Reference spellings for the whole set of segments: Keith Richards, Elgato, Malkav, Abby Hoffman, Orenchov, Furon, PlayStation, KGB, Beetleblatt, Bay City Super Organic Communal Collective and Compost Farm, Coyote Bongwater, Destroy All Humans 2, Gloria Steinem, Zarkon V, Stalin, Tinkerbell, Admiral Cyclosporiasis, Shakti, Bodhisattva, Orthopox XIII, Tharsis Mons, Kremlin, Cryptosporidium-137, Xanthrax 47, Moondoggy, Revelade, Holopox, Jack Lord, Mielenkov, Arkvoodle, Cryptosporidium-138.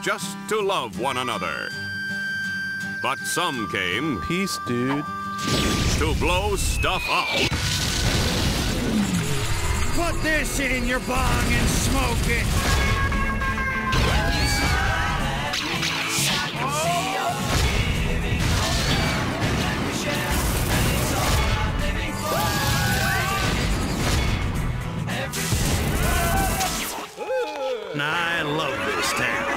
just to love one another. But some came... Peace, dude. ...to blow stuff up. Put this in your bong and smoke it. Oh. I love this town.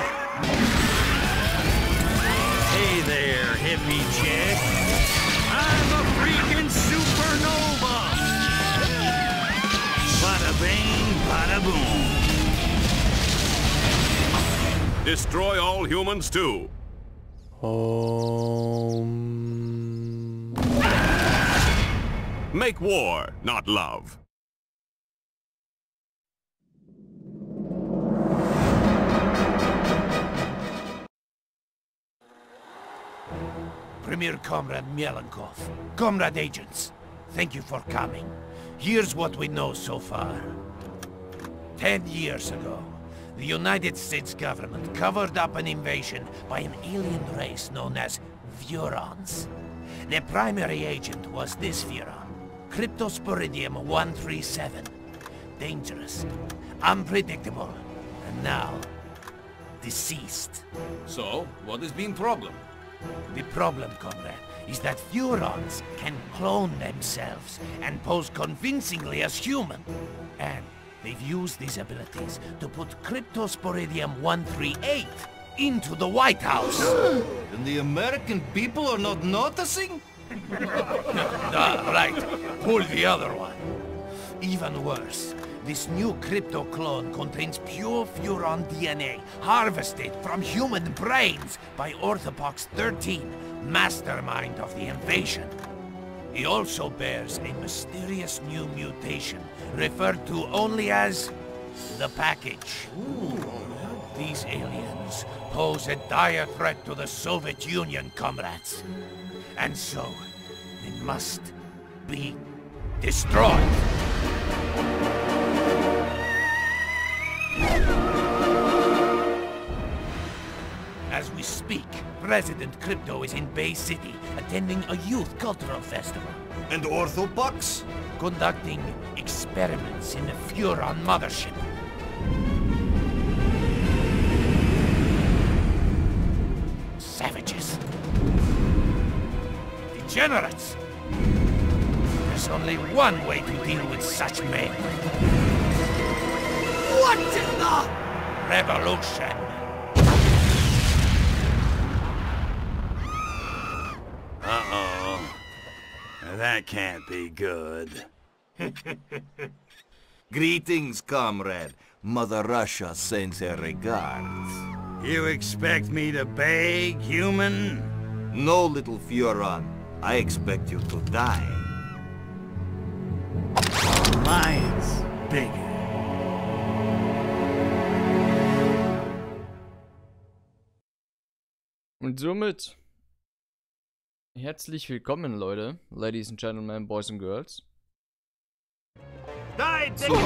Hey there, hippie chick. I'm a freaking supernova. Bada bing, bada boom. Destroy All Humans 2. Make war, not love. Premier Comrade Mielenkov, Comrade Agents, thank you for coming. Here's what we know so far. 10 years ago, the United States government covered up an invasion by an alien race known as Furons. The primary agent was this Furon, Cryptosporidium-137. Dangerous, unpredictable, and now, deceased. So, what has been the problem? The problem, comrade, is that Furons can clone themselves and pose convincingly as human. And they've used these abilities to put Cryptosporidium-138 into the White House. And the American people are not noticing? Ah, right. Pull the other one. Even worse. This new crypto clone contains pure Furon DNA, harvested from human brains by Orthopox XIII, mastermind of the invasion. He also bears a mysterious new mutation, referred to only as the Package. Ooh. These aliens pose a dire threat to the Soviet Union, comrades. And so, they must be destroyed. As we speak, President Crypto is in Bay City, attending a youth cultural festival. And Orthopox? Conducting experiments in the Furon mothership. Savages. Degenerates! There's only one way to deal with such men. What in the... Revolution! Uh-oh. That can't be good. Greetings, comrade. Mother Russia sends her regards. You expect me to beg, human? No, little Furon. I expect you to die. Lion's bigger. Und somit herzlich willkommen, Leute, Ladies and Gentlemen, Boys and Girls. Nein, so, heute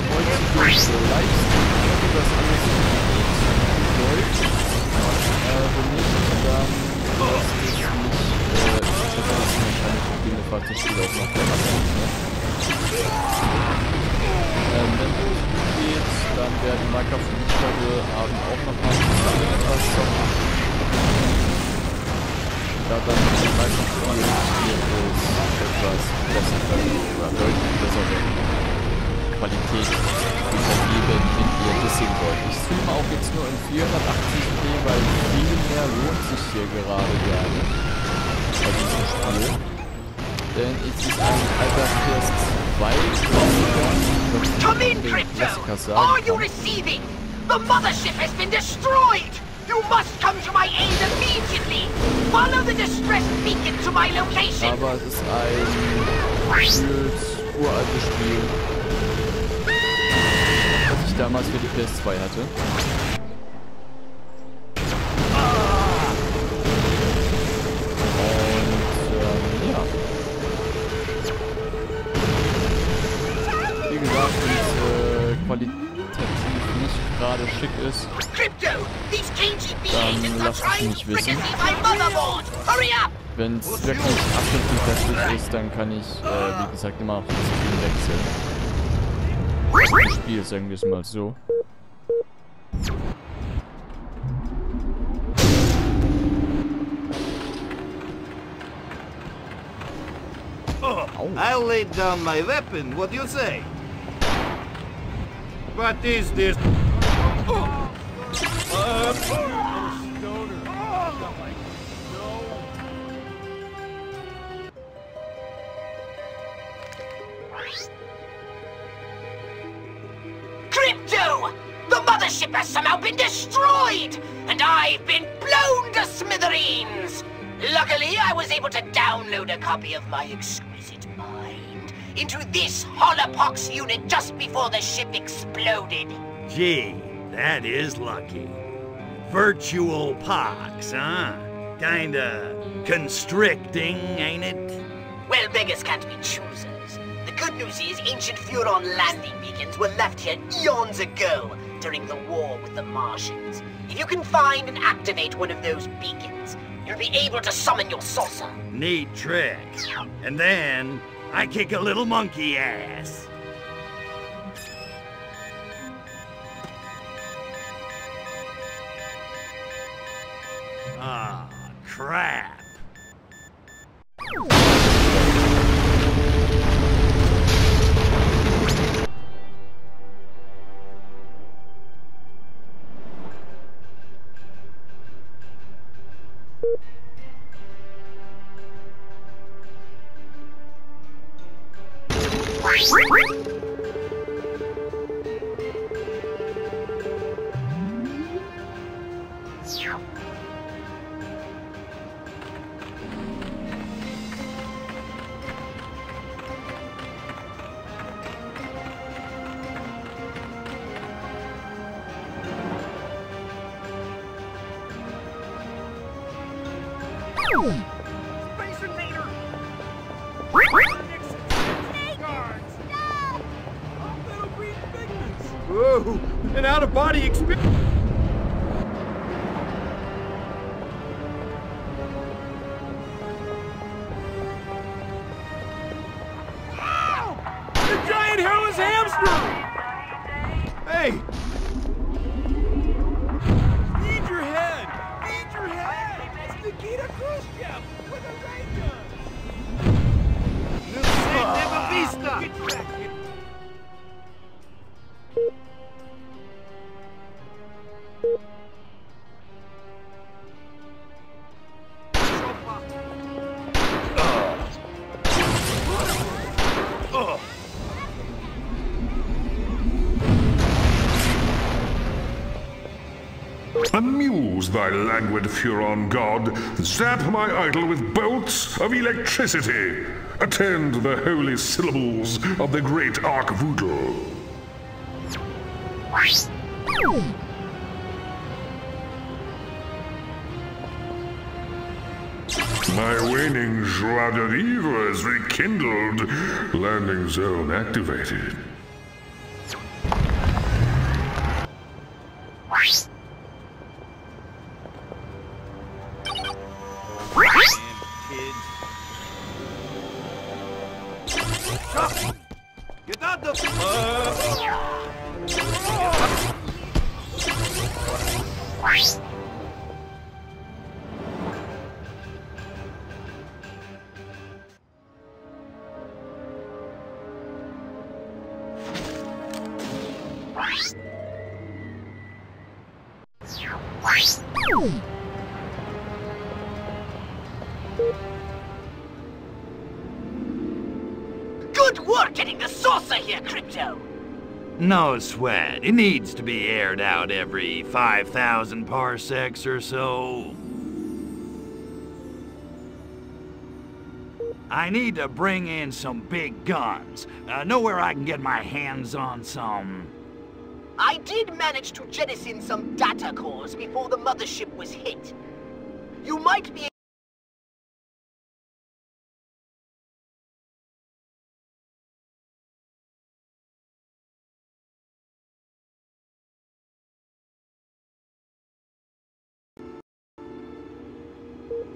da dann meistens von etwas besser oder deutlich bessere Qualität übergeben, wenn ihr das sehen wollt. Ich streame auch jetzt nur in 480p, weil viel mehr lohnt sich hier gerade gar nicht bei diesem Spiel. Denn es ist ein Altersfest 2, Come in, Crypto! Are you receiving? The mothership has been destroyed! You must come to my aid immediately! Follow the distress beacon to my location! Aber es ist ein uraltes Spiel, das ich damals für die PS2 hatte. Und ja. Wie gesagt, diese Qualität. Gerade schick ist. Crypto, these cagey dann lasst es mich wissen. Wenn es wirklich abschnittlich ist, dann kann ich, wie gesagt, immer auf das Spiel wechseln. Das Spiel, sagen wir es mal so. I'll lay down my weapon, what do you say? What is this? Crypto! The mothership has somehow been destroyed! And I've been blown to smithereens! Luckily, I was able to download a copy of my exquisite mind into this Holopox unit just before the ship exploded. Gee, that is lucky. Virtual pox, huh? Kinda constricting, ain't it? Well, beggars can't be choosers. The good news is ancient Furon landing beacons were left here eons ago during the war with the Martians. If you can find and activate one of those beacons, you'll be able to summon your saucer. Neat trick. And then, I kick a little monkey ass. Ah, crap. Amuse thy languid Furon god, zap my idol with bolts of electricity. Attend the holy syllables of the great Arkvoodle. My waning joie de vivre is rekindled, landing zone activated. No sweat. It needs to be aired out every 5,000 parsecs or so. I need to bring in some big guns. Know where I can get my hands on some? I did manage to jettison some data cores before the mothership was hit. You might be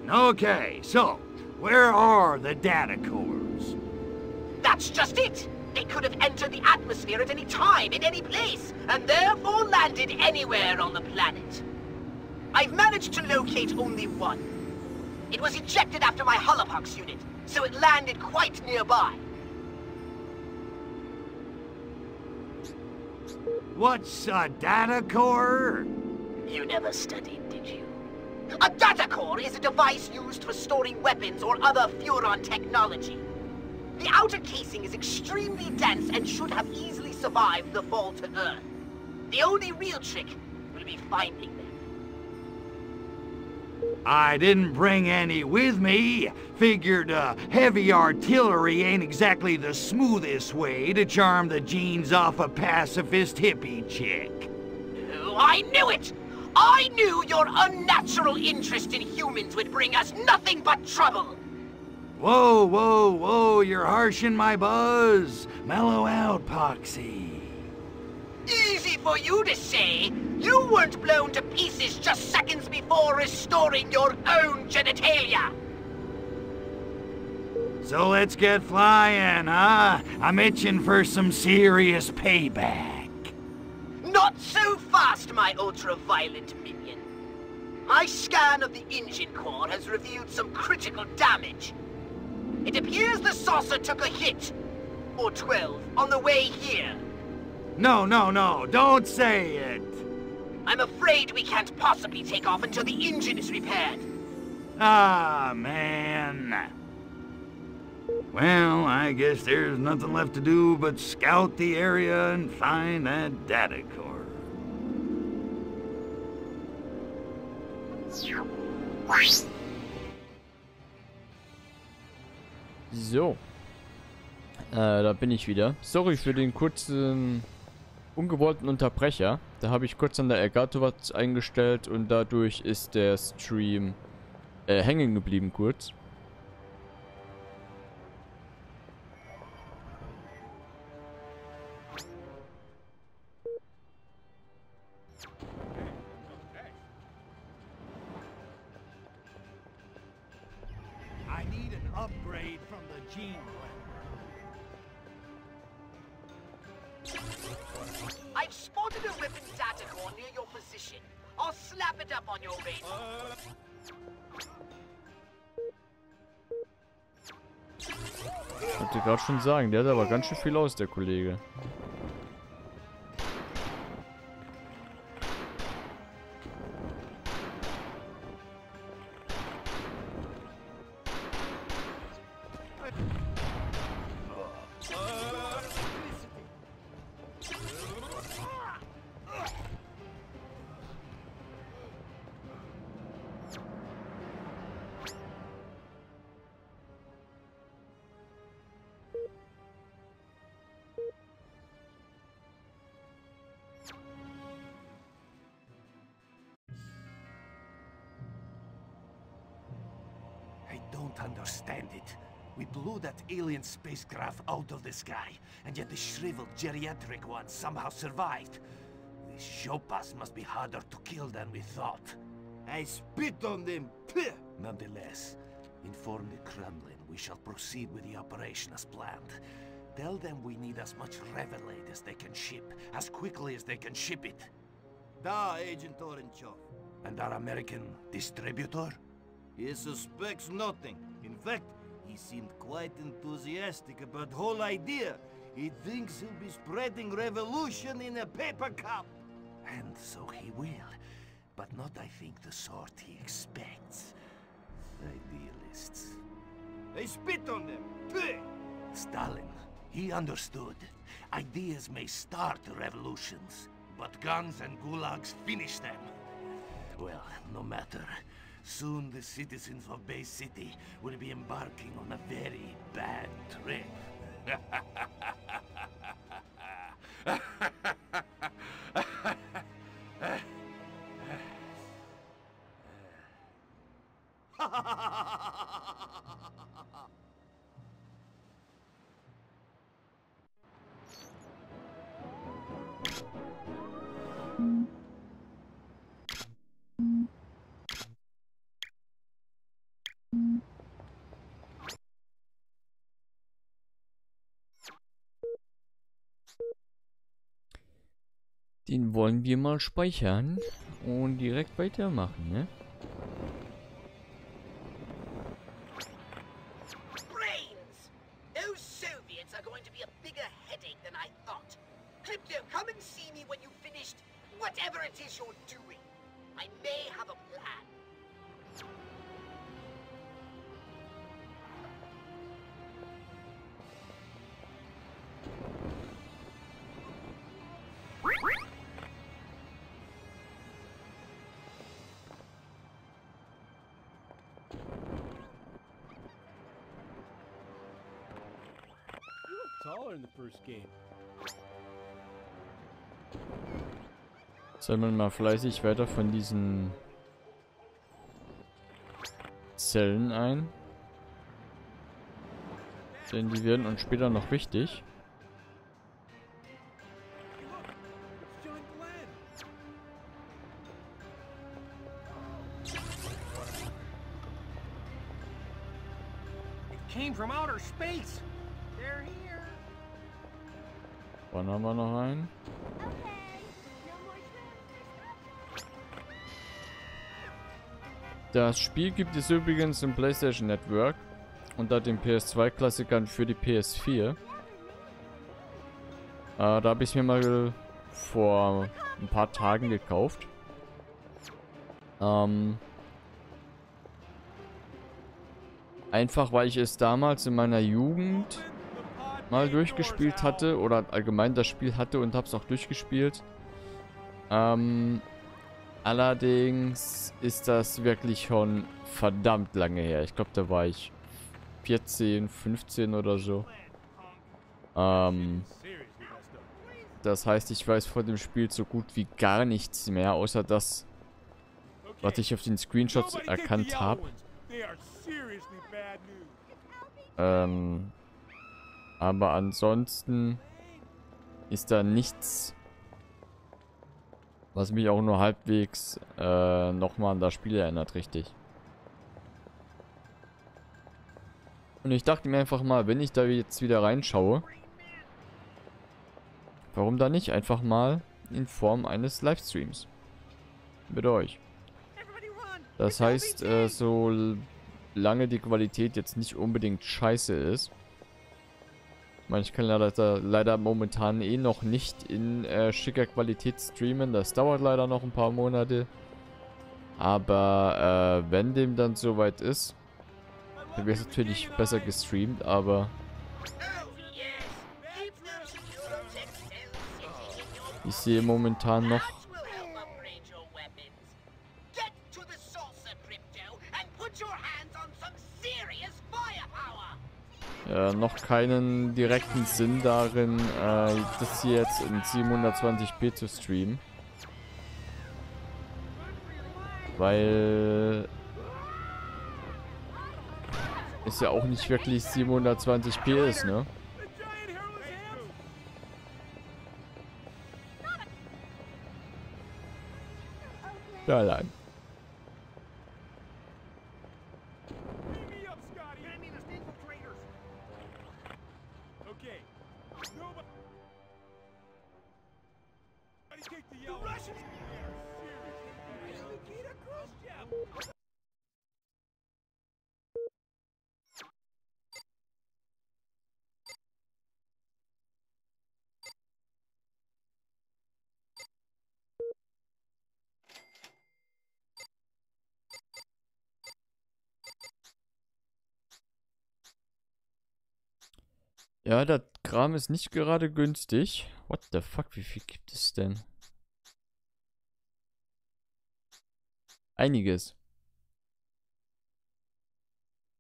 Okay, so, where are the data cores? That's just it! They could have entered the atmosphere at any time, in any place, and therefore landed anywhere on the planet. I've managed to locate only one. It was ejected after my Holopox unit, so it landed quite nearby. What's a data core? You never studied, did you? A data core is a device used for storing weapons or other Furon technology. The outer casing is extremely dense and should have easily survived the fall to Earth. The only real trick will be finding them. I didn't bring any with me. Figured heavy artillery ain't exactly the smoothest way to charm the genes off a pacifist hippie chick. Oh, I knew it! I knew your unnatural interest in humans would bring us nothing but trouble! Whoa, whoa, whoa, you're harshing my buzz! Mellow out, Poxy. Easy for you to say! You weren't blown to pieces just seconds before restoring your own genitalia! So let's get flying, huh? I'm itching for some serious payback. Not so fast, my ultra-violent minion. My scan of the engine core has revealed some critical damage. It appears the saucer took a hit, or 12, on the way here. No, don't say it. I'm afraid we can't possibly take off until the engine is repaired. Ah, man. Well, I guess there's nothing left to do but scout the area and find that data core. So, da bin ich wieder. Sorry für den kurzen ungewollten Unterbrecher. Da habe ich kurz an der Elgato was eingestellt und dadurch ist der Stream hängen geblieben kurz. Schon sagen, der hat aber ganz schön viel aus, der Kollege. Understand it. We blew that alien spacecraft out of the sky, and yet the shriveled geriatric one somehow survived. These Shopas must be harder to kill than we thought. I spit on them! Nonetheless, inform the Kremlin we shall proceed with the operation as planned. Tell them we need as much Revelade as they can ship, as quickly as they can ship it. Da, Agent Orenchov. And our American distributor? He suspects nothing. In fact, he seemed quite enthusiastic about the whole idea. He thinks he'll be spreading revolution in a paper cup. And so he will. But not, I think, the sort he expects. Idealists. They spit on them! Stalin, he understood. Ideas may start revolutions, but guns and gulags finish them. Well, no matter. Soon the citizens of Bay City will be embarking on a very bad trip. Den wollen wir mal speichern und direkt weitermachen, ne? Soll man mal fleißig weiter von diesen Zellen ein? Denn die werden uns später noch wichtig. It came from outer space. Wann haben wir noch einen? Das Spiel gibt es übrigens im PlayStation Network unter den PS2-Klassikern für die PS4. Da habe ich es mir mal vor ein paar Tagen gekauft. Einfach weil ich es damals in meiner Jugend mal durchgespielt hatte oder allgemein das Spiel hatte und hab's auch durchgespielt. Allerdings ist das wirklich schon verdammt lange her. Ich glaube, da war ich 14, 15 oder so. Das heißt, ich weiß von dem Spiel so gut wie gar nichts mehr, außer das, was ich auf den Screenshots erkannt habe. Aber ansonsten ist da nichts, was mich auch nur halbwegs nochmal an das Spiel erinnert, richtig. Und ich dachte mir einfach mal, wenn ich da jetzt wieder reinschaue, warum da nicht einfach mal in Form eines Livestreams mit euch. Das heißt, solange die Qualität jetzt nicht unbedingt scheiße ist, ich kann leider momentan eh noch nicht in schicker Qualität streamen. Das dauert leider noch ein paar Monate. Aber wenn dem dann soweit ist, dann wäre es natürlich besser gestreamt, aber ich sehe momentan noch keinen direkten Sinn darin, das hier jetzt in 720p zu streamen. Weil es ja auch nicht wirklich 720p ist, ne? Da lang. Ja, der Kram ist nicht gerade günstig. What the fuck, wie viel gibt es denn? Einiges.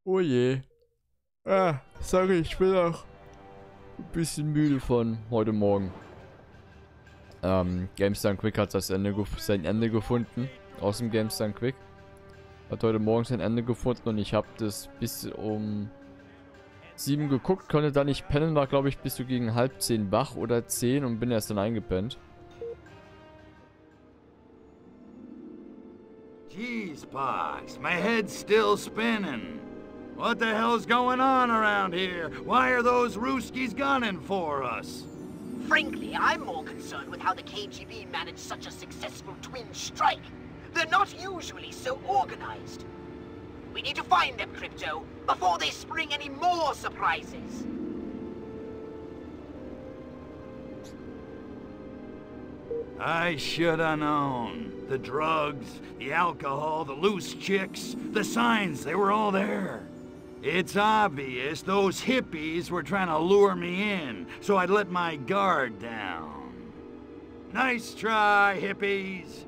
Oh je. Sorry, ich bin auch ein bisschen müde von heute Morgen. Games Done Quick hat sein Ende gefunden. Aus dem Games Done Quick. Hat heute Morgen sein Ende gefunden und ich habe das bis um 7 geguckt, konnte da nicht pennen, war glaube ich bis zu gegen halb 10 wach oder 10 und bin erst dann eingepennt. Jeez, Pox, my head's still spinning. What the hell's going on around here? Why are those Ruskies gunning for us? Frankly, I'm more concerned with how the KGB managed such a successful twin strike. They're not usually so organized. We need to find them, Crypto, before they spring any more surprises. I should have known. The drugs, the alcohol, the loose chicks, the signs, they were all there. It's obvious those hippies were trying to lure me in, so I'd let my guard down. Nice try, hippies.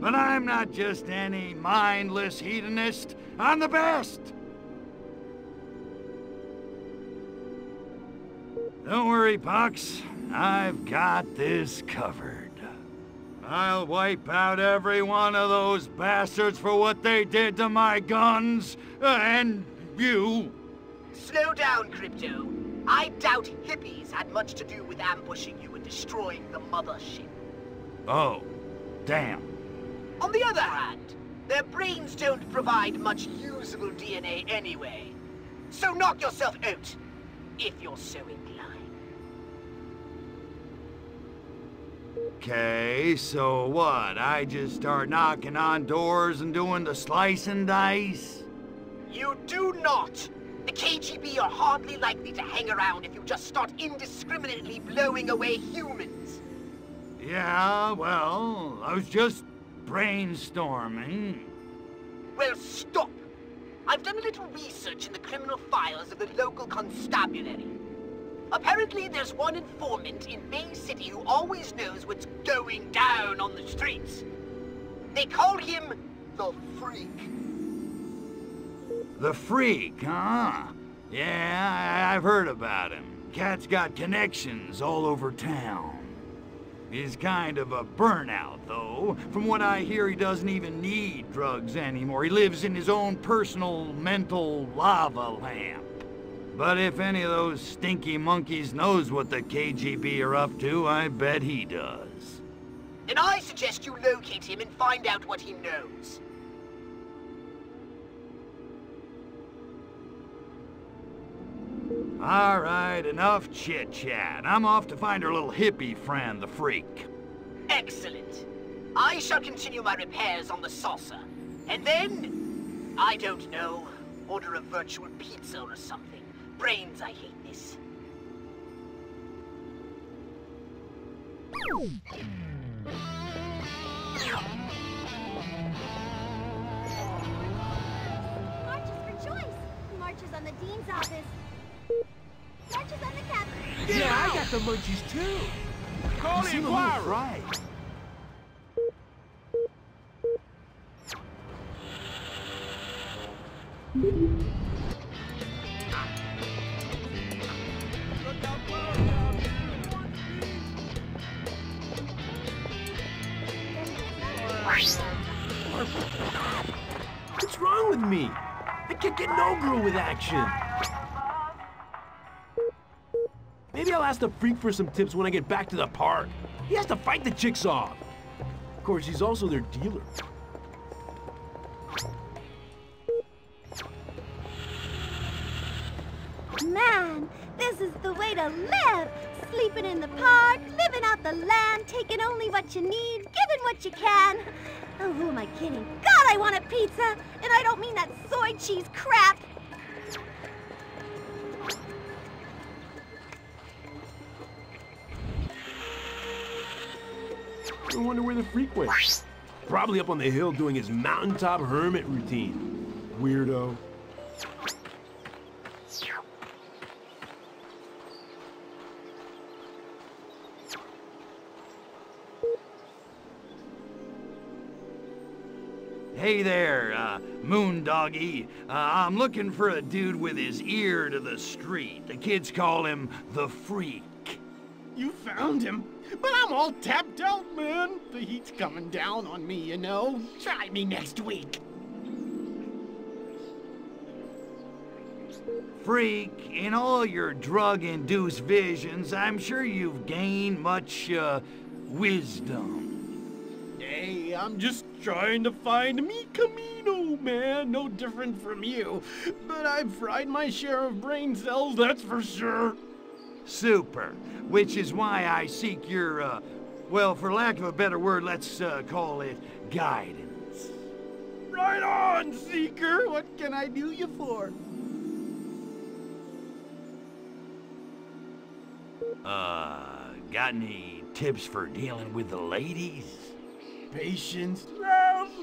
But I'm not just any mindless hedonist. I'm the best! Don't worry, Pox. I've got this covered. I'll wipe out every one of those bastards for what they did to my guns, and you. Slow down, Crypto. I doubt hippies had much to do with ambushing you and destroying the mothership. Oh, damn. On the other hand, their brains don't provide much usable DNA anyway. So knock yourself out, if you're so inclined. Okay, so what? I just start knocking on doors and doing the slice and dice? You do not! The KGB are hardly likely to hang around if you just start indiscriminately blowing away humans. Yeah, well, I was just brainstorming. Well, stop! I've done a little research in the criminal files of the local constabulary. Apparently, there's one informant in Bay City who always knows what's going down on the streets. They call him the Freak. The Freak, huh? Yeah, I've heard about him. Cat's got connections all over town. He's kind of a burnout, though. From what I hear, he doesn't even need drugs anymore. He lives in his own personal mental lava lamp. But if any of those stinky monkeys knows what the KGB are up to, I bet he does. Then I suggest you locate him and find out what he knows. All right, enough chit-chat. I'm off to find her little hippie friend, the Freak. Excellent. I shall continue my repairs on the saucer. And then, I don't know, order a virtual pizza or something. Brains, I hate this. March is for choice. March is on the dean's office. March is on the captain. Yeah, I got the munchies too. Call the inquiry. Right. What's wrong with me? I can't get no grew with action. Maybe I'll ask the Freak for some tips when I get back to the park. He has to fight the chicks off. Of course, he's also their dealer. Man, this is the way to live! Sleeping in the park, living out the land, taking only what you need, giving what you can. Oh, who am I kidding? God, I want a pizza! And I don't mean that soy cheese crap! I wonder where the Freak went. Probably up on the hill doing his mountaintop hermit routine. Weirdo. Hey there, Moondoggy. I'm looking for a dude with his ear to the street. The kids call him the Freak. You found him? But I'm all tapped out, man. The heat's coming down on me, you know. Try me next week. Freak, in all your drug-induced visions, I'm sure you've gained much, wisdom. Hey, I'm just trying to find me Camino, man. No different from you. But I've fried my share of brain cells, that's for sure. Super. Which is why I seek your Well, for lack of a better word, let's call it guidance. Right on, Seeker! What can I do you for? Got any tips for dealing with the ladies? Patience,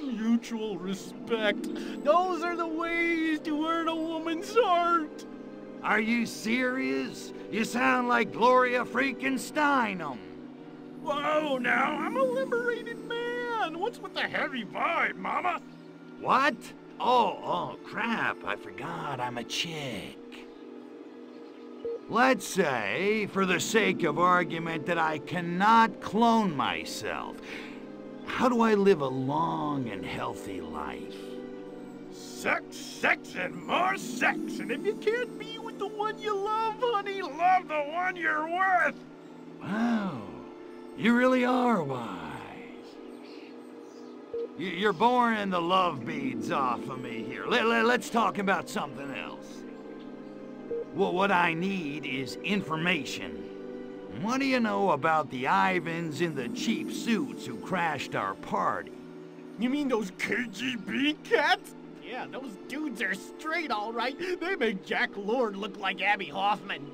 mutual respect. Those are the ways to earn a woman's heart. Are you serious? You sound like Gloria freaking Steinem. Whoa, now, I'm a liberated man. What's with the heavy vibe, Mama? What? Oh, crap. I forgot I'm a chick. Let's say, for the sake of argument, that I cannot clone myself. How do I live a long and healthy life? Sex, sex, and more sex. And if you can't be with the one you love, honey, love the one you're with. Wow. You really are wise. You're boring the love beads off of me here. Let's talk about something else. Well, what I need is information. What do you know about the Ivans in the cheap suits who crashed our party? You mean those KGB cats? Yeah, those dudes are straight, all right. They make Jack Lord look like Abby Hoffman.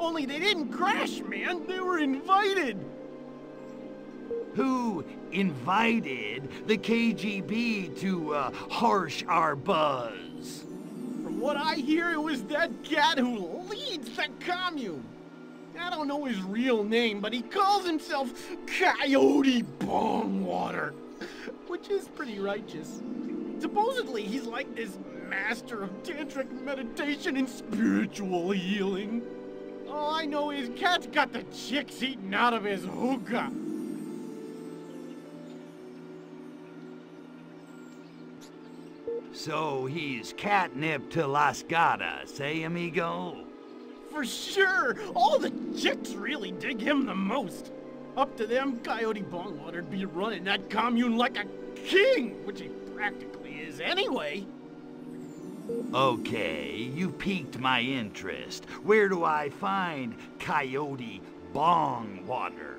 Only they didn't crash, man. They were invited. Who invited the KGB to harsh our buzz? From what I hear, it was that cat who leads the commune. I don't know his real name, but he calls himself Coyote Bongwater, which is pretty righteous. Supposedly, he's like this master of tantric meditation and spiritual healing. All I know is cat's got the chicks eating out of his hookah. So he's catnip to Las Gatas, eh, amigo? For sure! All the chicks really dig him the most. Up to them, Coyote Bongwater'd be running that commune like a king, which he practically is anyway. Okay, you piqued my interest. Where do I find Coyote Bongwater?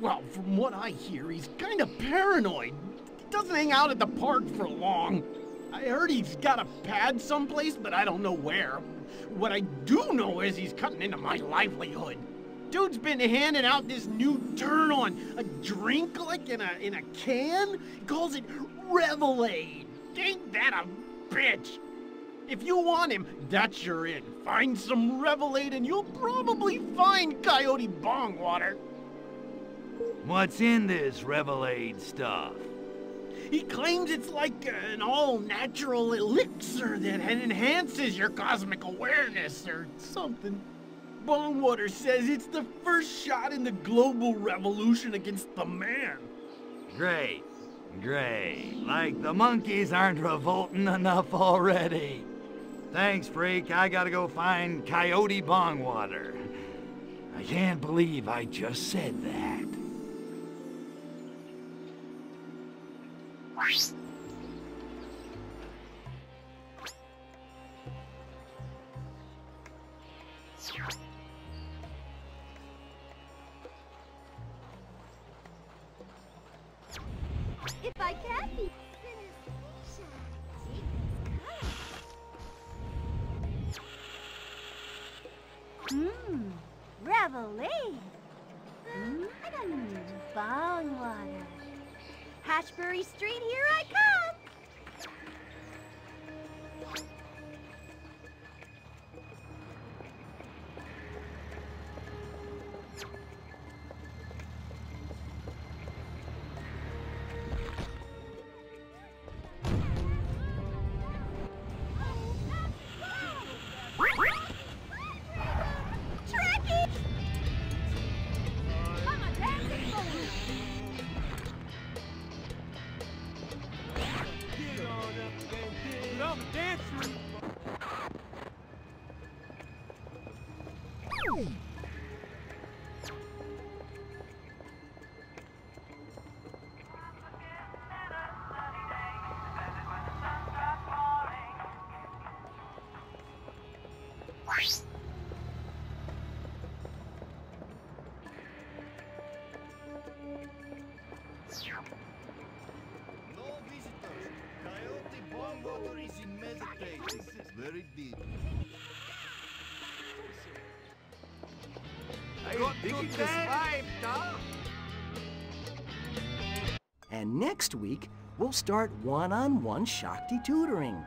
Well, from what I hear, he's kind of paranoid. He doesn't hang out at the park for long. I heard he's got a pad someplace, but I don't know where. What I do know is he's cutting into my livelihood. Dude's been handing out this new turn-on, a drink like in a can. He calls it Revelade. Ain't that a bitch? If you want him, that's your in. Find some Revelade and you'll probably find Coyote Bongwater. What's in this Revelade stuff? He claims it's like an all-natural elixir that enhances your cosmic awareness or something. Bongwater says it's the first shot in the global revolution against the man. Great. Great. Like the monkeys aren't revolting enough already. Thanks, freak. I gotta go find Coyote Bongwater. I can't believe I just said that. If I can't be Revelade. I don't need bong water. Ashbury Street, here I come! Very deep. And next week, we'll start one-on-one Shakti tutoring.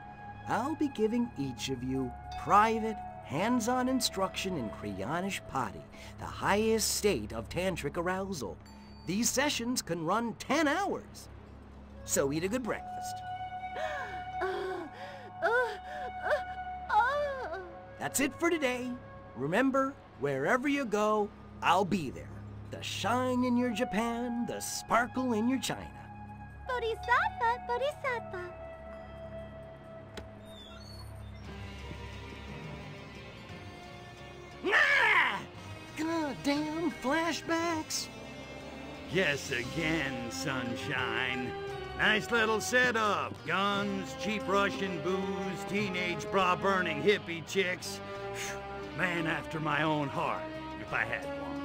I'll be giving each of you private, hands-on instruction in Kriyanish Patti, the highest state of tantric arousal. These sessions can run 10 hours. So eat a good breakfast. That's it for today. Remember, wherever you go, I'll be there. The shine in your Japan, the sparkle in your China. Bodhisattva, Bodhisattva. Ah! Goddamn flashbacks. Yes, again, sunshine. Nice little setup. Guns, cheap Russian booze, teenage bra-burning hippie chicks. Man after my own heart, if I had one.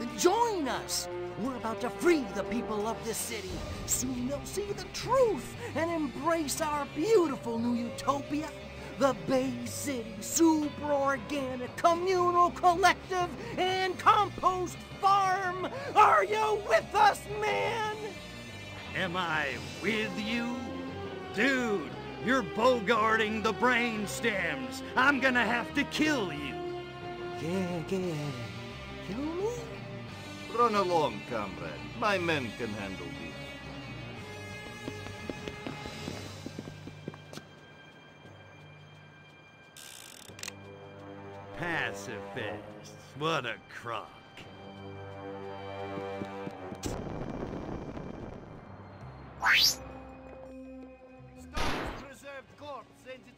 Then join us. We're about to free the people of this city. Soon they'll see the truth and embrace our beautiful new utopia. The Bay City Super Organic Communal Collective and Compost Farm. Are you with us, man? Am I with you? Dude, you're bogarting the brain stems. I'm gonna have to kill you. Yeah. Kill me? Run along, comrade. My men can handle these. Pacifists, what a crock. Stop this preserved corpse, send it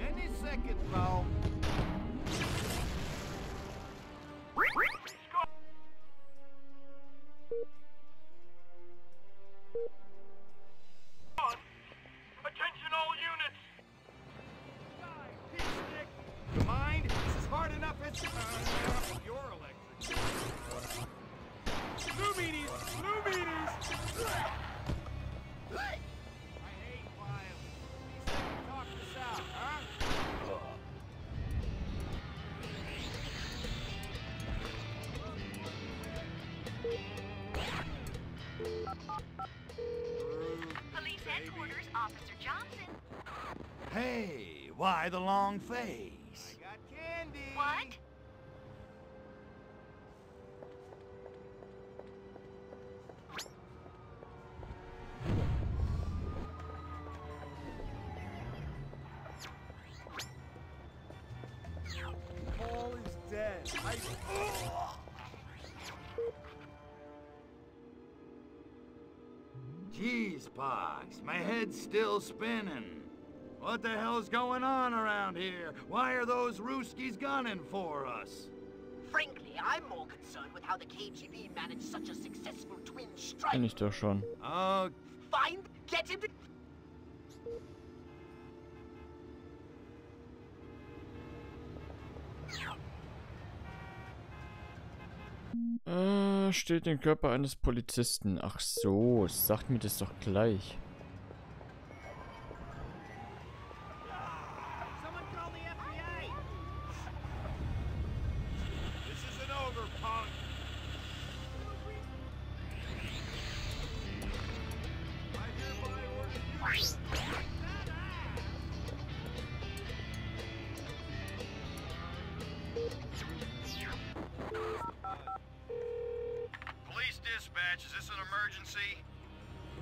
Any second now. Hey, why the long face? I got candy. What? Paul is dead. Jeez, Pox, my head's still spinning. What the hell's going on around here? Why are those Ruskies gunning for us? Frankly, I'm more concerned with how the KGB managed such a successful twin strike. Kenn ich doch schon. Oh, fine, get him. Steht den Körper eines Polizisten. Ach so, sagt mir das doch gleich.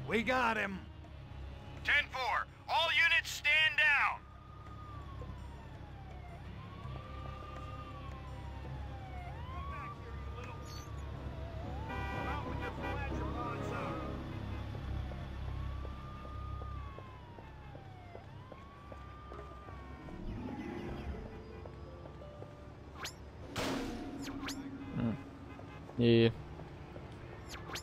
We got him. 10-4. All units stand down. Come back here, you little. Come out with your flageolants out. Yeah.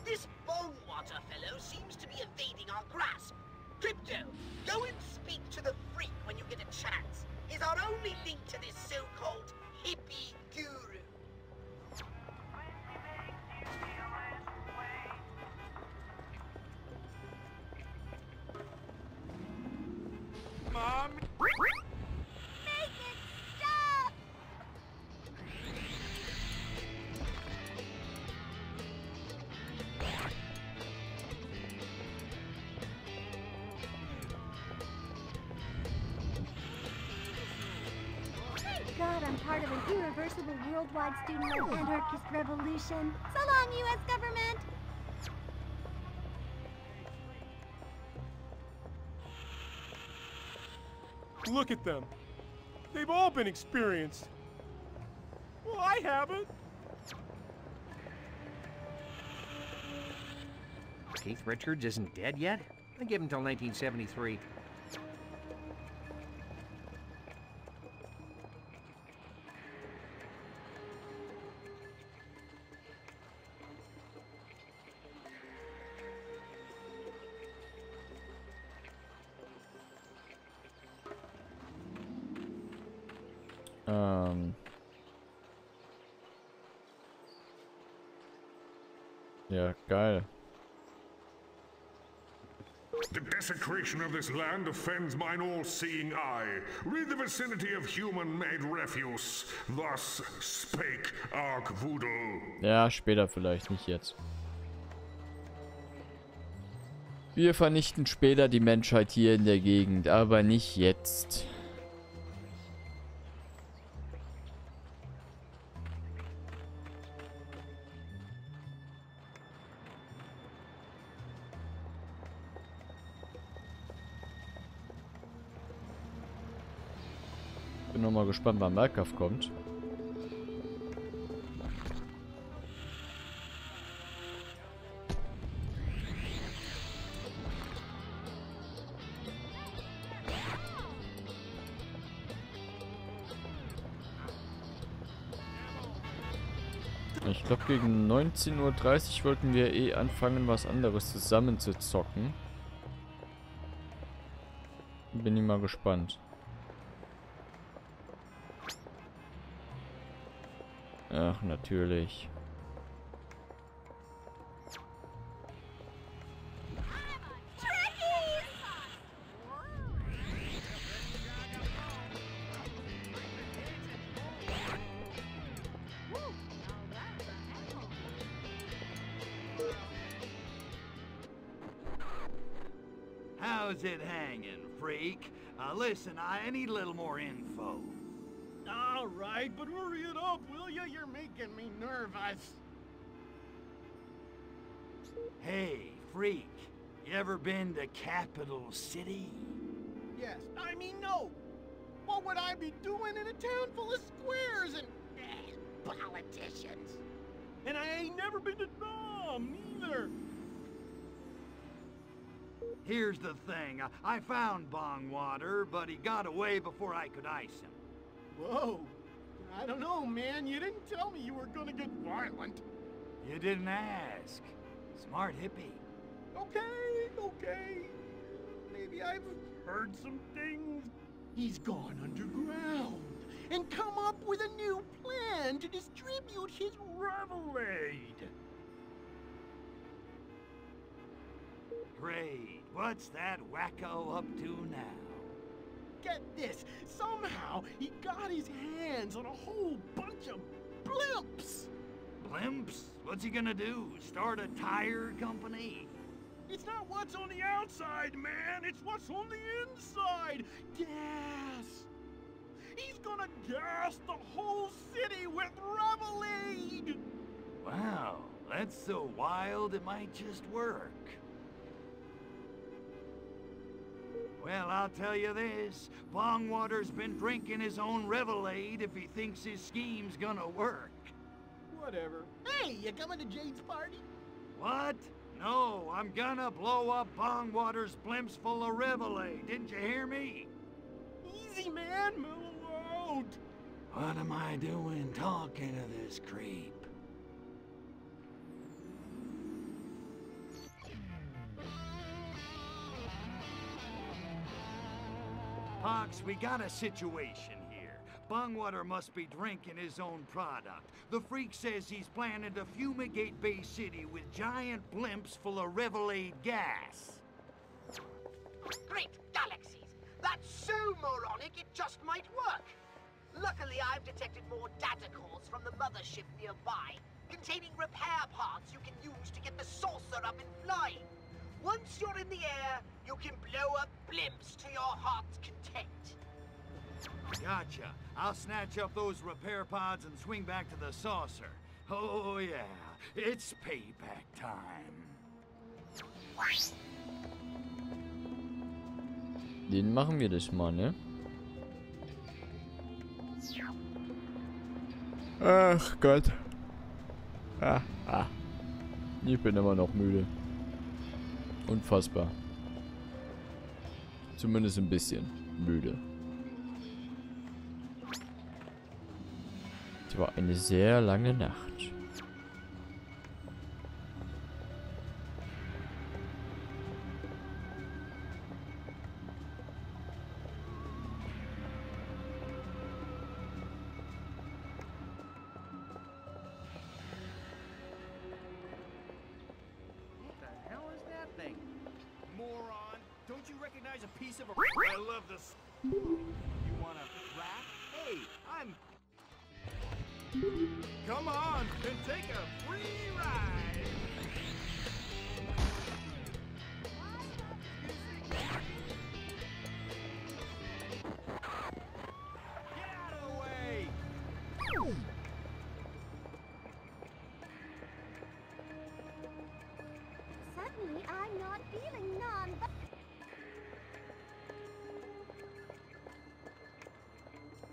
This Bongwater fellow seems to be evading our grasp. Crypto, go and speak to the free think to this so-called hippie guru. Mom? Make it stop! Thank God I'm part of an irreversible worldwide student of anarchist revolution. So long, U.S. government! Look at them. They've all been experienced. Well, I haven't. Keith Richards isn't dead yet? I give him till 1973. Yeah, kinda. The desecration of this land offends mine all-seeing eye. Rid the vicinity of human-made refuse. Thus spake Arkvoodle. Ja, später vielleicht, nicht jetzt. Wir vernichten später die Menschheit hier in der Gegend, aber nicht jetzt. Nochmal gespannt, wann Malkav kommt. Ich glaube, gegen 19:30 Uhr wollten wir eh anfangen, was anderes zusammen zu zocken. Bin ich mal gespannt. Ach, natürlich. How's it hanging, freak? Listen, I need a little more info. All right, but hurry it up, will you? You're making me nervous. Hey, freak. You ever been to Capital City? Yes, I mean, no. What would I be doing in a town full of squares and politicians? And I ain't never been to Dom, either. Here's the thing. I found Bongwater, but he got away before I could ice him. Whoa, I don't know, man. You didn't tell me you were gonna get violent. You didn't ask. Smart hippie. Okay, okay. Maybe I've heard some things. He's gone underground and come up with a new plan to distribute his Revelade. Great. What's that wacko up to now? Get this, somehow he got his hands on a whole bunch of blimps. Blimps? What's he gonna do? Start a tire company? It's not what's on the outside, man. It's what's on the inside. Gas. He's gonna gas the whole city with Revelade. Wow, that's so wild it might just work. Well, I'll tell you this, Bongwater's been drinking his own Revelade if he thinks his scheme's gonna work. Whatever. Hey, you coming to Jade's party? What? No, I'm gonna blow up Bongwater's blimps full of Revelade. Didn't you hear me? Easy, man. Move out. What am I doing talking to this creep? Pox, we got a situation here. Bongwater must be drinking his own product. The freak says he's planning to fumigate Bay City with giant blimps full of Revelade gas. Great galaxies! That's so moronic it just might work. Luckily, I've detected more data calls from the mothership nearby, containing repair parts you can use to get the saucer up and flying. Once you're in the air, you can blow up blimps to your heart's content. Gotcha. I'll snatch up those repair pods and swing back to the saucer. Oh, yeah. It's payback time. Den machen wir das mal, ne? Ach Gott. Ah, ah. Ich bin immer noch müde. Unfassbar. Zumindest ein bisschen müde. Es war eine sehr lange Nacht.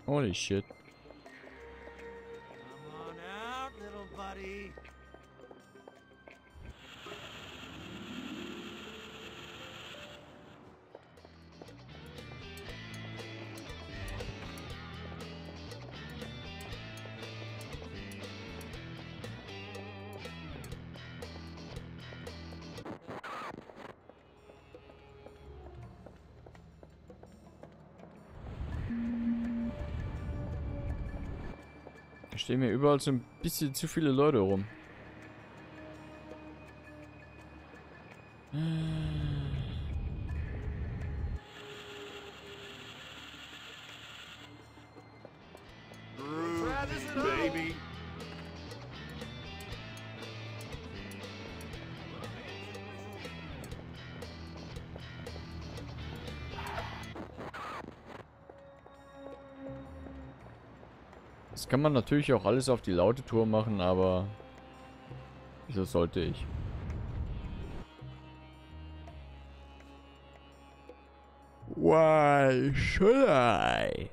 Holy shit. Come on out, little buddy. Da stehen mir überall so ein bisschen zu viele Leute rum. Das kann man natürlich auch alles auf die laute Tour machen, aber wieso sollte ich? Why should I?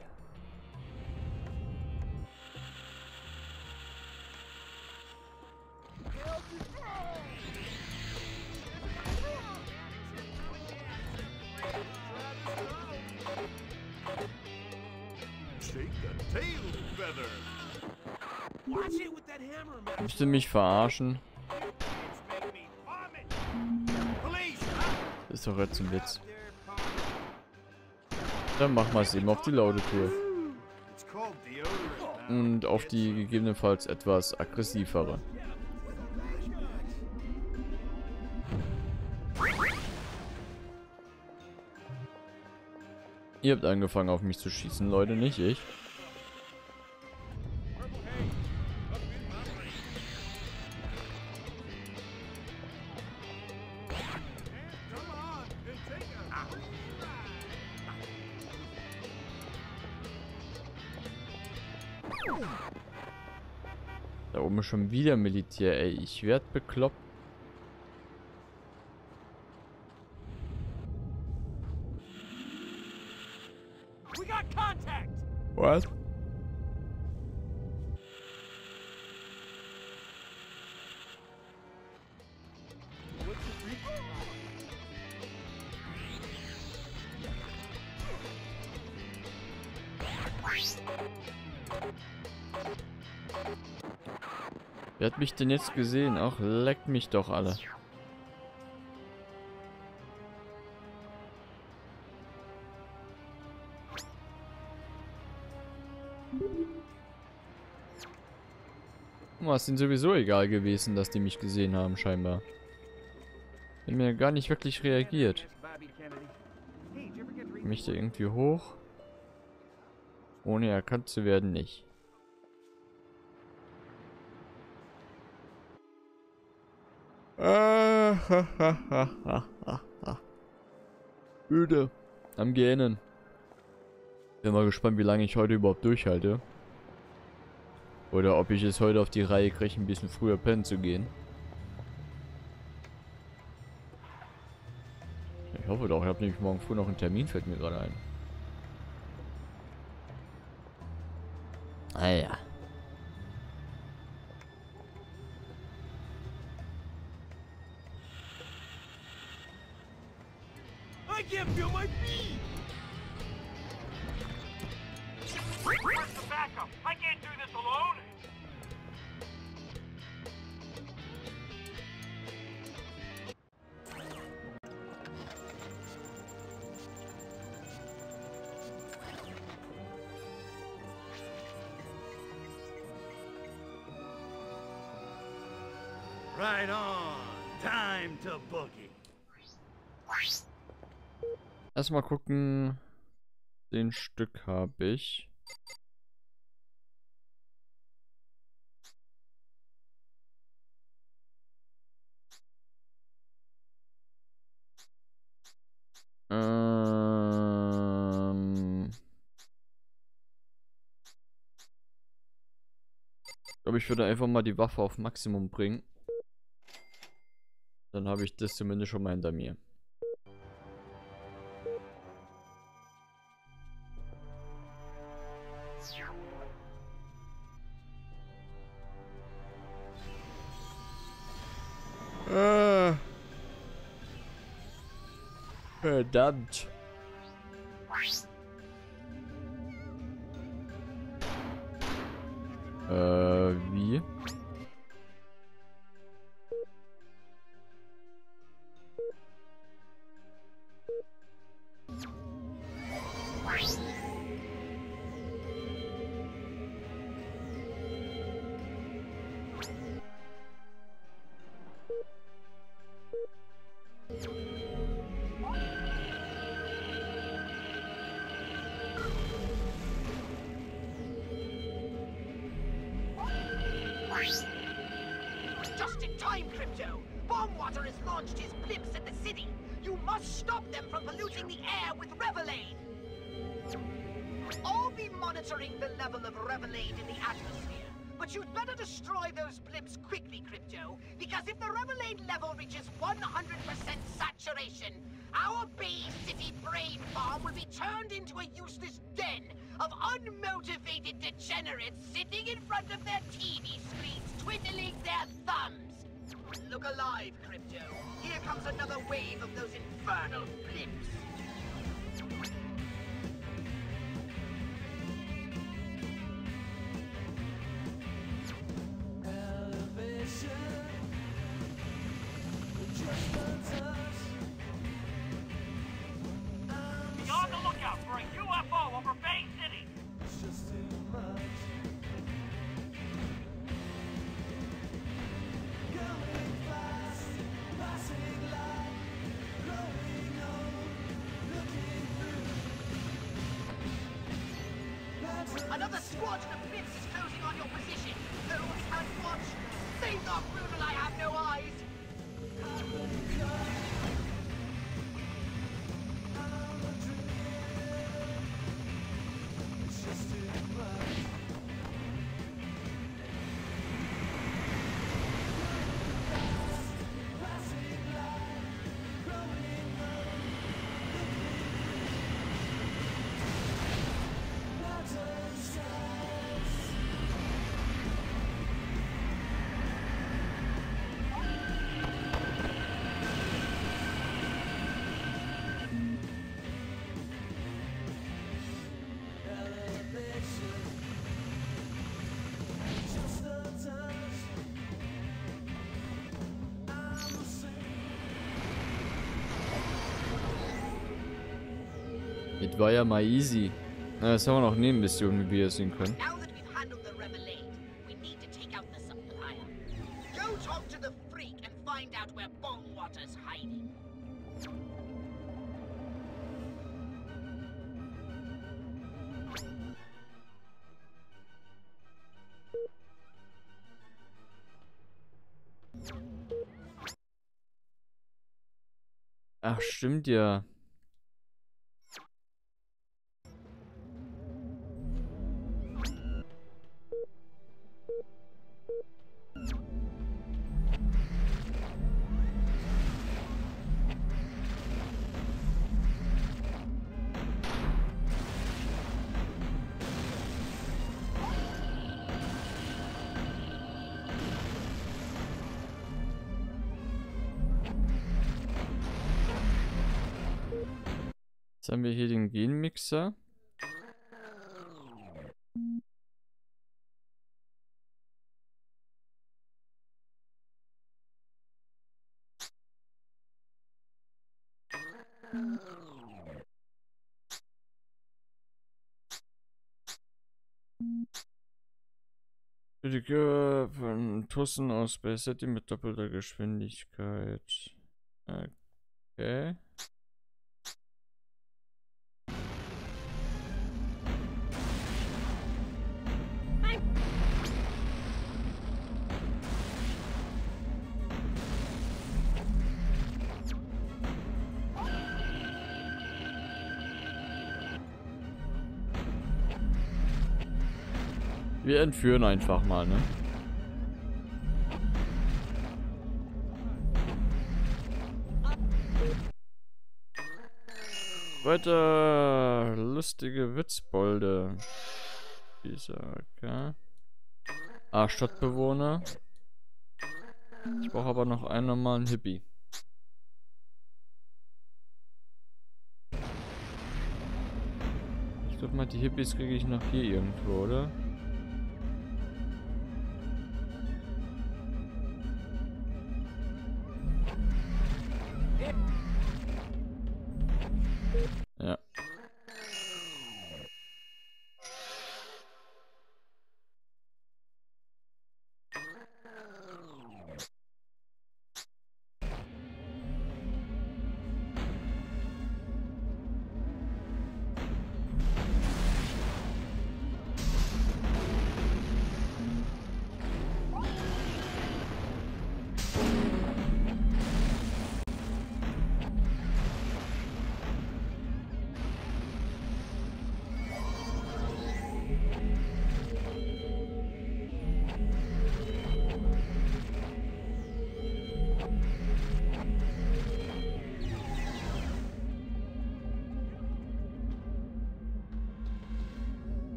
Willst du mich verarschen? Das ist doch jetzt ein Witz. Dann machen wir es eben auf die laute Tour. Und auf die gegebenenfalls etwas aggressivere. Ihr habt angefangen auf mich zu schießen, Leute, nicht ich. Da oben schon wieder Militär, ey. Ich werd bekloppt. Was? Wer hat mich denn jetzt gesehen? Ach, leckt mich doch alle. Oh, es ist ihnen sowieso egal gewesen, dass die mich gesehen haben, scheinbar. Die haben ja gar nicht wirklich reagiert. Komme ich da irgendwie hoch? Ohne erkannt zu werden, nicht. Müde. Am Gähnen. Bin mal gespannt, wie lange ich heute überhaupt durchhalte. Oder ob ich es heute auf die Reihe kriege, ein bisschen früher pennen zu gehen. Ich hoffe doch, ich habe nämlich morgen früh noch einen Termin, fällt mir gerade ein. Ah ja. Right on. Time to boogie. Erstmal gucken. 10 Stück habe ich. Ich glaube, ich würde einfach mal die Waffe auf Maximum bringen. Dann habe ich das zumindest schon mal hinter mir. Verdammt. Wie? Bongwater has launched his blips at the city. You must stop them from polluting the air with Revelade. I'll be monitoring the level of Revelade in the atmosphere, but you'd better destroy those blips quickly, Crypto, because if the Revelade level reaches 100% saturation, our Bay City brain farm will be turned into a useless den of unmotivated degenerates sitting in front of their TV screens, twiddling their thumbs. Look alive, Crypto. Here comes another wave of those infernal blips. Be on the lookout for a UFO over Bay City. It's just too much. Another squadron of blips is closing on your position. They're all hand-watched. Say not, Brutal, I have no eyes. War ja mal easy. Das haben wir noch Nebenmissionen, wie wir es sehen können. Ach, stimmt ja. Jetzt haben wir hier den Genmixer. Die Kurve von Tussen aus Bay City mit doppelter Geschwindigkeit. Okay. Wir entführen einfach mal, ne? Weiter! Lustige Witzbolde. Dieser, okay. Ah, Stadtbewohner. Ich brauche aber noch einen normalen Hippie. Ich glaube mal, die Hippies kriege ich noch hier irgendwo, oder?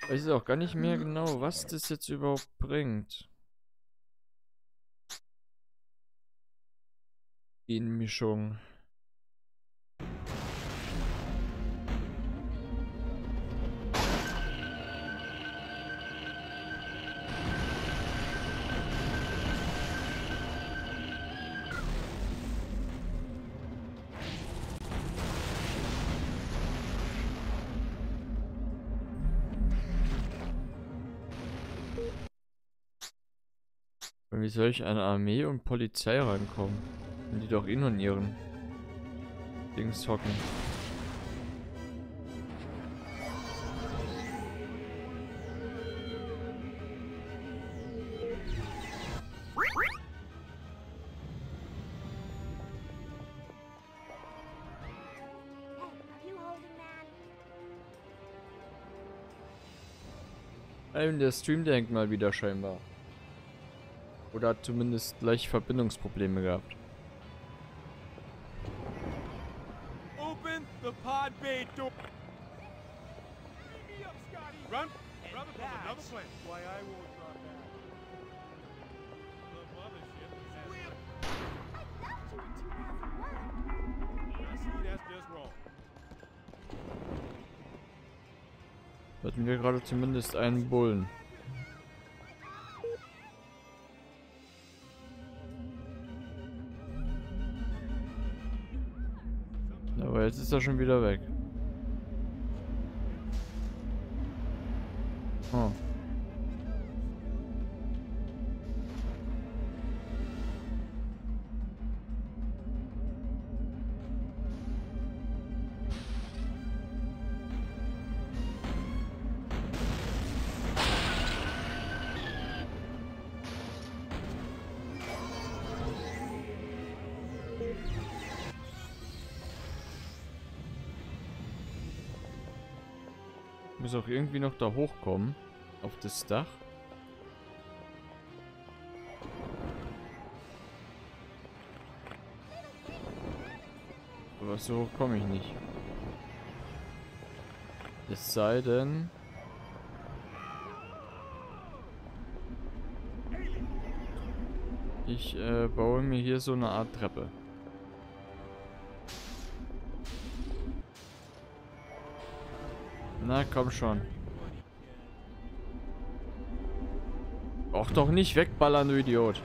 Ich weiß auch gar nicht mehr genau, was das jetzt überhaupt bringt. Genmischung. Wie soll ich an Armee und Polizei rankommen? Wenn die doch eh nur in ihren Dings hocken. Der Stream denkt mal wieder scheinbar. Oder hat zumindest gleich Verbindungsprobleme gehabt. Open the pod bay door. Run! Run upon another plane! Why, I won't drop that. The mothership is at... I left you in 2001! I see, that's just wrong. Hatten wir gerade zumindest einen Bullen. Aber jetzt ist er schon wieder weg. Oh. Ich muss auch irgendwie noch da hochkommen, auf das Dach. Aber so hoch komme ich nicht. Es sei denn... Ich baue mir hier so eine Art Treppe. Na komm schon. Och doch nicht wegballern, du Idiot.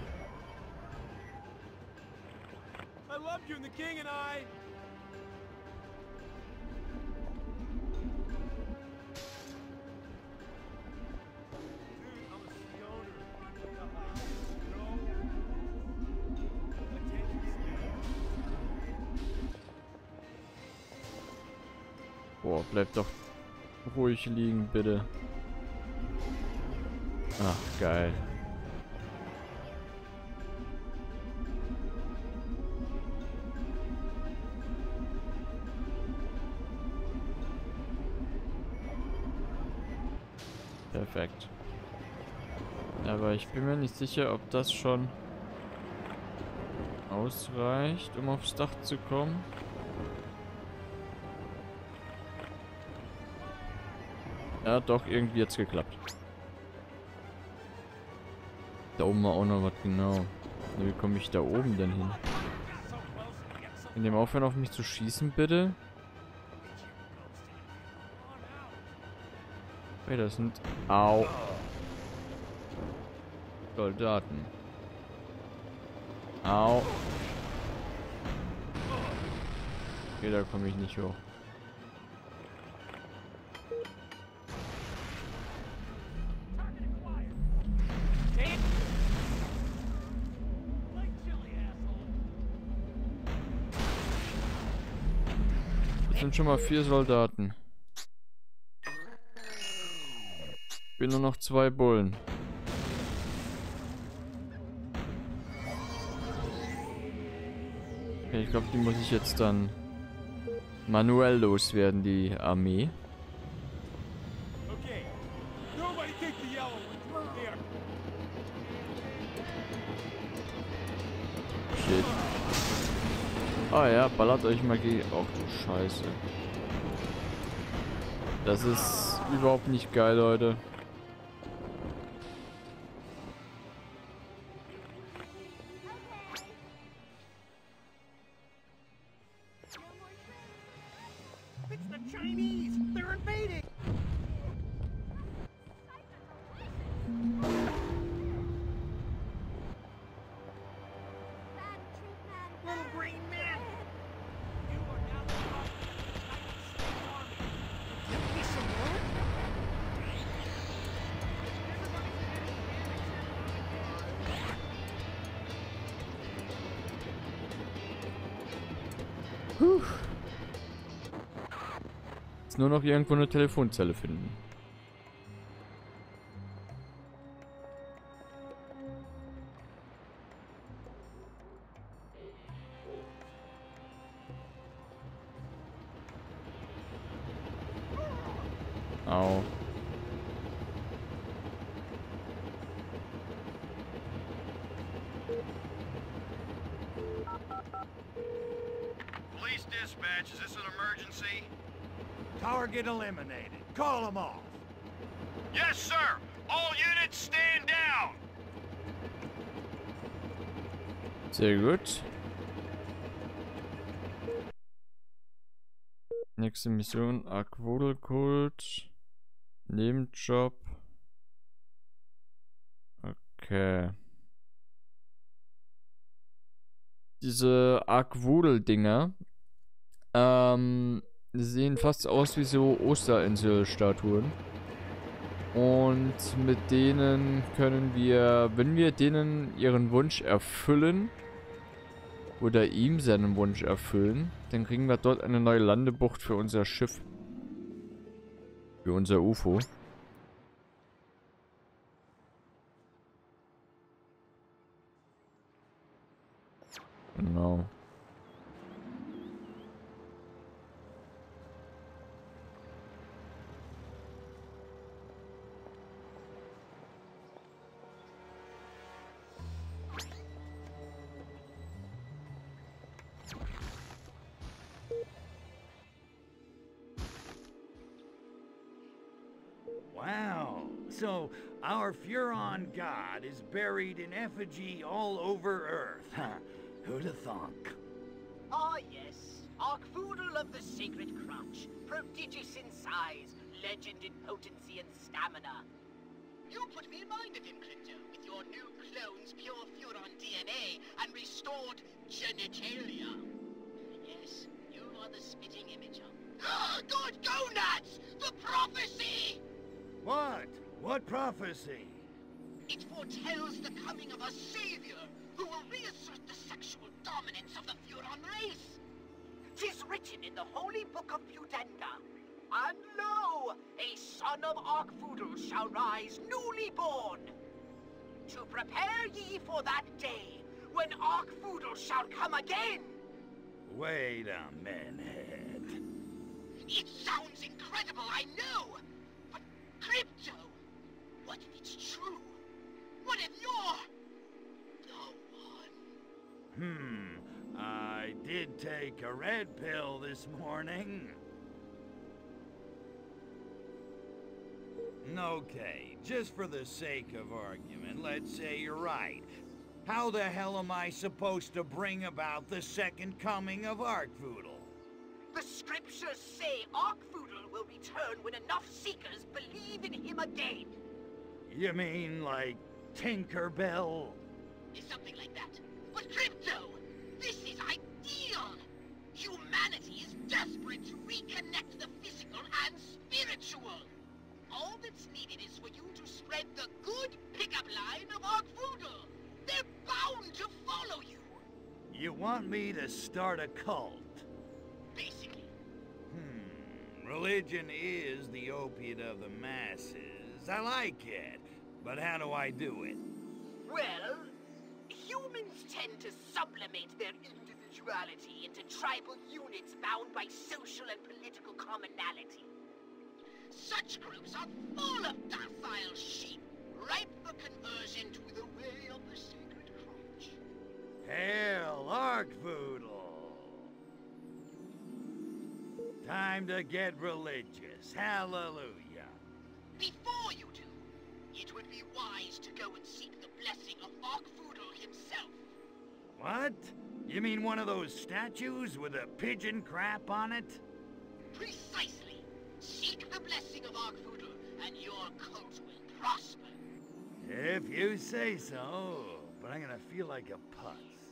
Boah, bleib doch ruhig liegen, bitte. Ach, geil. Perfekt. Aber ich bin mir nicht sicher, ob das schon ausreicht, um aufs Dach zu kommen. Ja, doch, irgendwie hat's geklappt. Da oben war auch noch was, genau. Wie komme ich da oben denn hin? In dem Aufhören auf mich zu schießen, bitte? Hey, das sind... Au! Soldaten. Au! Okay, da komme ich nicht hoch. Sind schon mal 4 Soldaten. Ich bin nur noch 2 Bullen. Okay, ich glaube, die muss ich jetzt dann manuell loswerden, die Armee. Shit. Ah ja, ballert euch mal gegen... Oh du Scheiße. Das ist überhaupt nicht geil, Leute. Jetzt nur noch irgendwo eine Telefonzelle finden. Au. Police dispatch, is this an emergency? Target eliminated. Call them off. Yes, sir. All units stand down. Sehr gut. Nächste Mission, Arkvoodle-Kult. Nebenjob. Okay. Diese Arkvoodle-Dinger sehen fast aus wie so Osterinsel-Statuen. Und mit denen können wir, wenn wir denen ihren Wunsch erfüllen, oder ihm seinen Wunsch erfüllen, dann kriegen wir dort eine neue Landebucht für unser Schiff. Für unser UFO. Genau. Wow. So, our Furon god is buried in effigy all over Earth, huh? Who'd have thunk? Ah, yes. Arkvoodle of the Sacred Crotch. Prodigious in size, legend in potency and stamina. You put me in mind of him, Crypto, with your new clone's pure Furon DNA and restored genitalia. Yes, you are the spitting image of... God, go nuts! The prophecy! What? What prophecy? It foretells the coming of a savior who will reassert the sexual dominance of the Furon race. 'Tis written in the holy book of Pudenda. And lo, a son of Arkvoodle shall rise newly born. To prepare ye for that day, when Arkvoodle shall come again. Wait a minute. It sounds incredible, I know. But Crypto, what if it's true? What if you're... I did take a red pill this morning. Okay, just for the sake of argument, let's say you're right. How the hell am I supposed to bring about the second coming of Arkvoodle? The scriptures say Arkvoodle will return when enough seekers believe in him again. You mean like Tinkerbell? Something like that. But Crypto, this is ideal! Humanity is desperate to reconnect the physical and spiritual! All that's needed is for you to spread the good pickup line of Arkvoodle! They're bound to follow you! You want me to start a cult? Basically. Religion is the opiate of the masses. I like it. But how do I do it? Well... humans tend to sublimate their individuality into tribal units bound by social and political commonality. Such groups are full of docile sheep, ripe for conversion to the way of the Sacred Crotch. Hail, Arkvoodle! Time to get religious, hallelujah! Before you do, it would be wise to go and seek the blessing of Arkvoodle himself. What? You mean one of those statues with a pigeon crap on it? Precisely. Seek the blessing of Arkvoodle, and your cult will prosper. If you say so, but I'm gonna feel like a putz.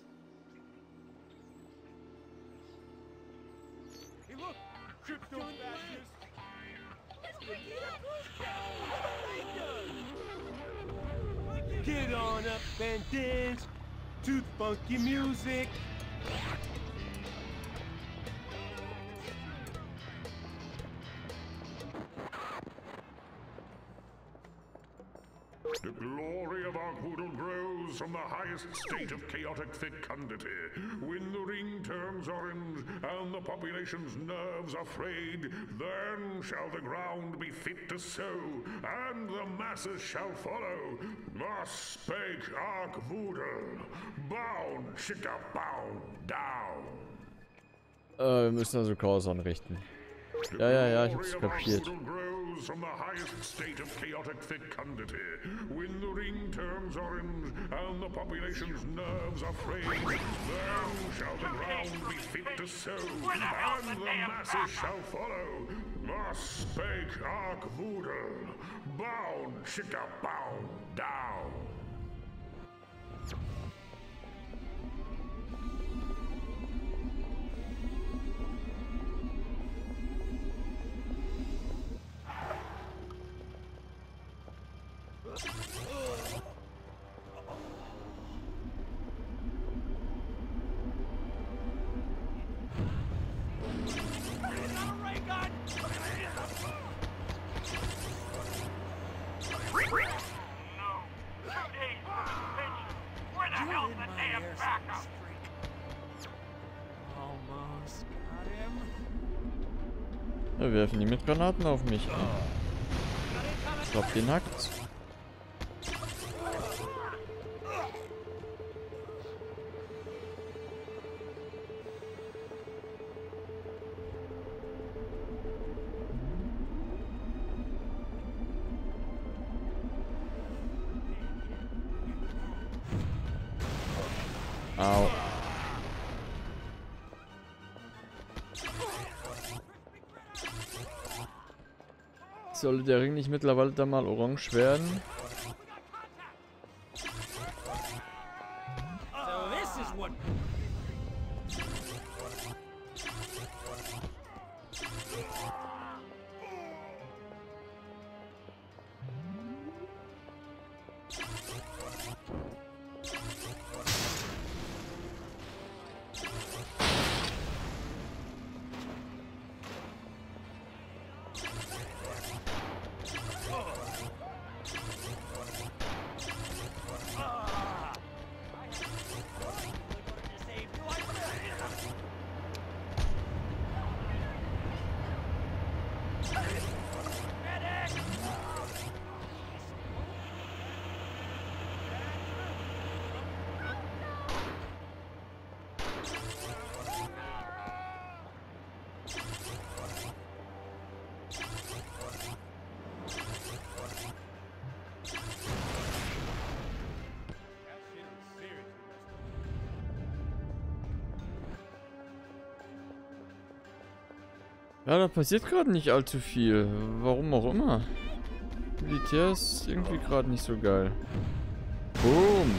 Hey, look! Crypto bastards! Get on up and dance to funky music. The glory of Arkvoodle grows from the highest state of chaotic fecundity, when the ring turns orange and the population's nerves are frayed. Then shall the ground be fit to sow, and the masses shall follow. Thus spake Arkvoodle. Bound, Schicker, bound, down. Wir müssen also Chaos anrichten. Ja, ich hab's kapiert. rose from the highest state of chaotic fecundity. When the ring turns orange and the population's nerves are framed, then shall the ground be fit to sow, and the masses shall follow. Thus spake Arkvoodle, bound, shitta, bound, down. Wir werfen die mit Granaten auf mich. Ich glaube, den hackt's. Au. Sollte der Ring nicht mittlerweile dann mal orange werden? Ja, da passiert gerade nicht allzu viel. Warum auch immer. Militär ist irgendwie gerade nicht so geil. Boom.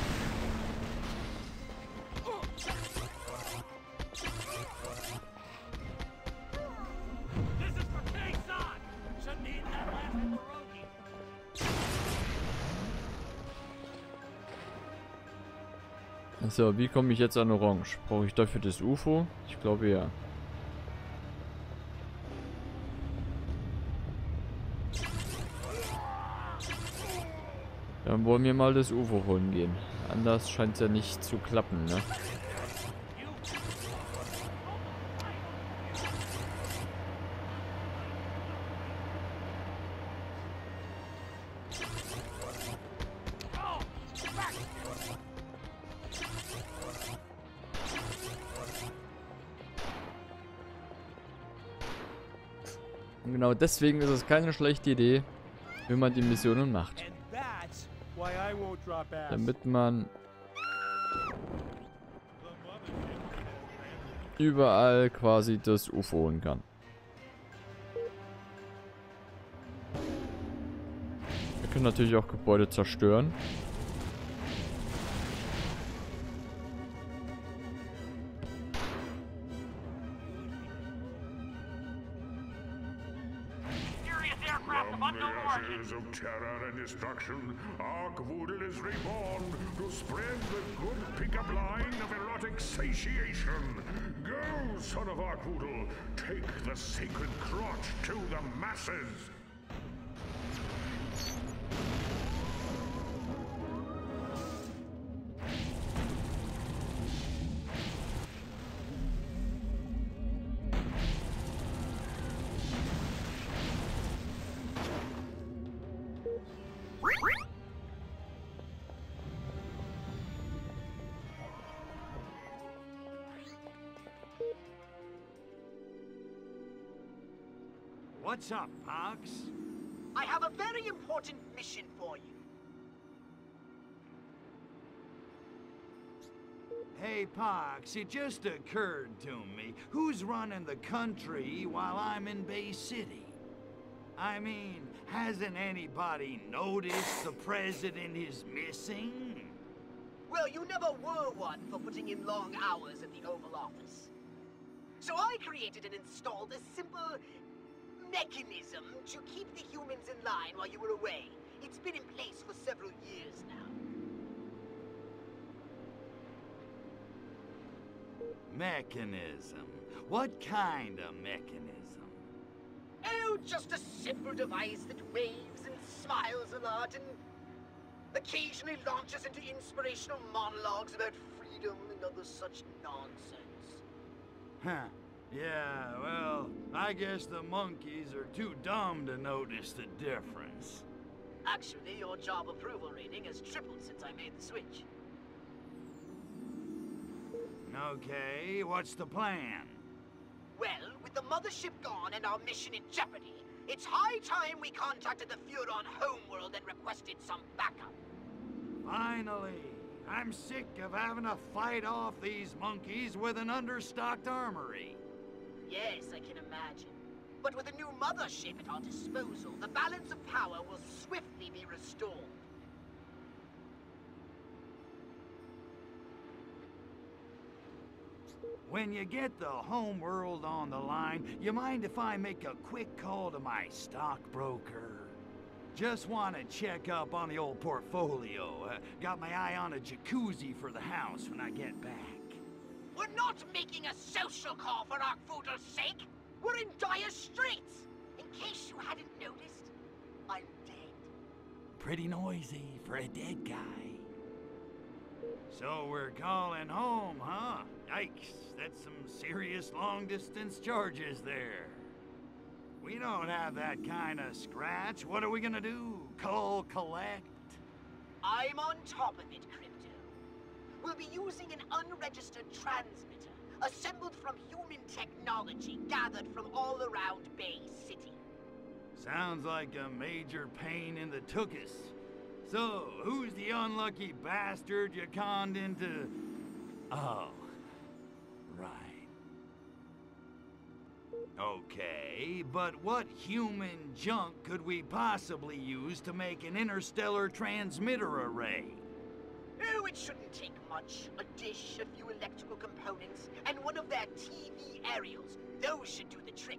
So, wie komme ich jetzt an Orange? Brauche ich dafür das UFO? Ich glaube ja. Dann wollen wir mal das UFO holen gehen. Anders scheint es ja nicht zu klappen, ne? Und genau deswegen ist es keine schlechte Idee, wenn man die Missionen macht. Damit man überall quasi das UFO holen kann. Wir können natürlich auch Gebäude zerstören. Terror and destruction, Arkvoodle is reborn to spread the good pickup line of erotic satiation. Go, son of Arkvoodle, take the sacred crotch to the masses. What's up, Pox? I have a very important mission for you. Hey, Pox, it just occurred to me, who's running the country while I'm in Bay City? I mean, hasn't anybody noticed the president is missing? Well, you never were one for putting in long hours at the Oval Office. So I created and installed a simple mechanism to keep the humans in line while you were away. It's been in place for several years now. Mechanism? What kind of mechanism? Oh, just a simple device that waves and smiles a lot and occasionally launches into inspirational monologues about freedom and other such nonsense. Huh. Yeah, well, I guess the monkeys are too dumb to notice the difference. Actually, your job approval rating has tripled since I made the switch. Okay, what's the plan? Well, with the mothership gone and our mission in jeopardy, it's high time we contacted the Furon homeworld and requested some backup. Finally! I'm sick of having to fight off these monkeys with an understocked armory. Yes, I can imagine. But with a new mothership at our disposal, the balance of power will swiftly be restored. When you get the homeworld on the line, you mind if I make a quick call to my stockbroker? Just want to check up on the old portfolio. Got my eye on a jacuzzi for the house when I get back. We're not making a social call for Arkvoodle's sake. We're in dire straits. In case you hadn't noticed, I'm dead. Pretty noisy for a dead guy. So we're calling home, huh? Yikes, that's some serious long-distance charges there. We don't have that kind of scratch. What are we gonna do? Call collect? I'm on top of it, Crypto. We'll be using an unregistered transmitter, assembled from human technology gathered from all around Bay City. Sounds like a major pain in the tuchus. So, who's the unlucky bastard you conned into... Oh, right. Okay, but what human junk could we possibly use to make an interstellar transmitter array? Oh, it shouldn't take much. A dish, a few electrical components, and one of their TV aerials. Those should do the trick.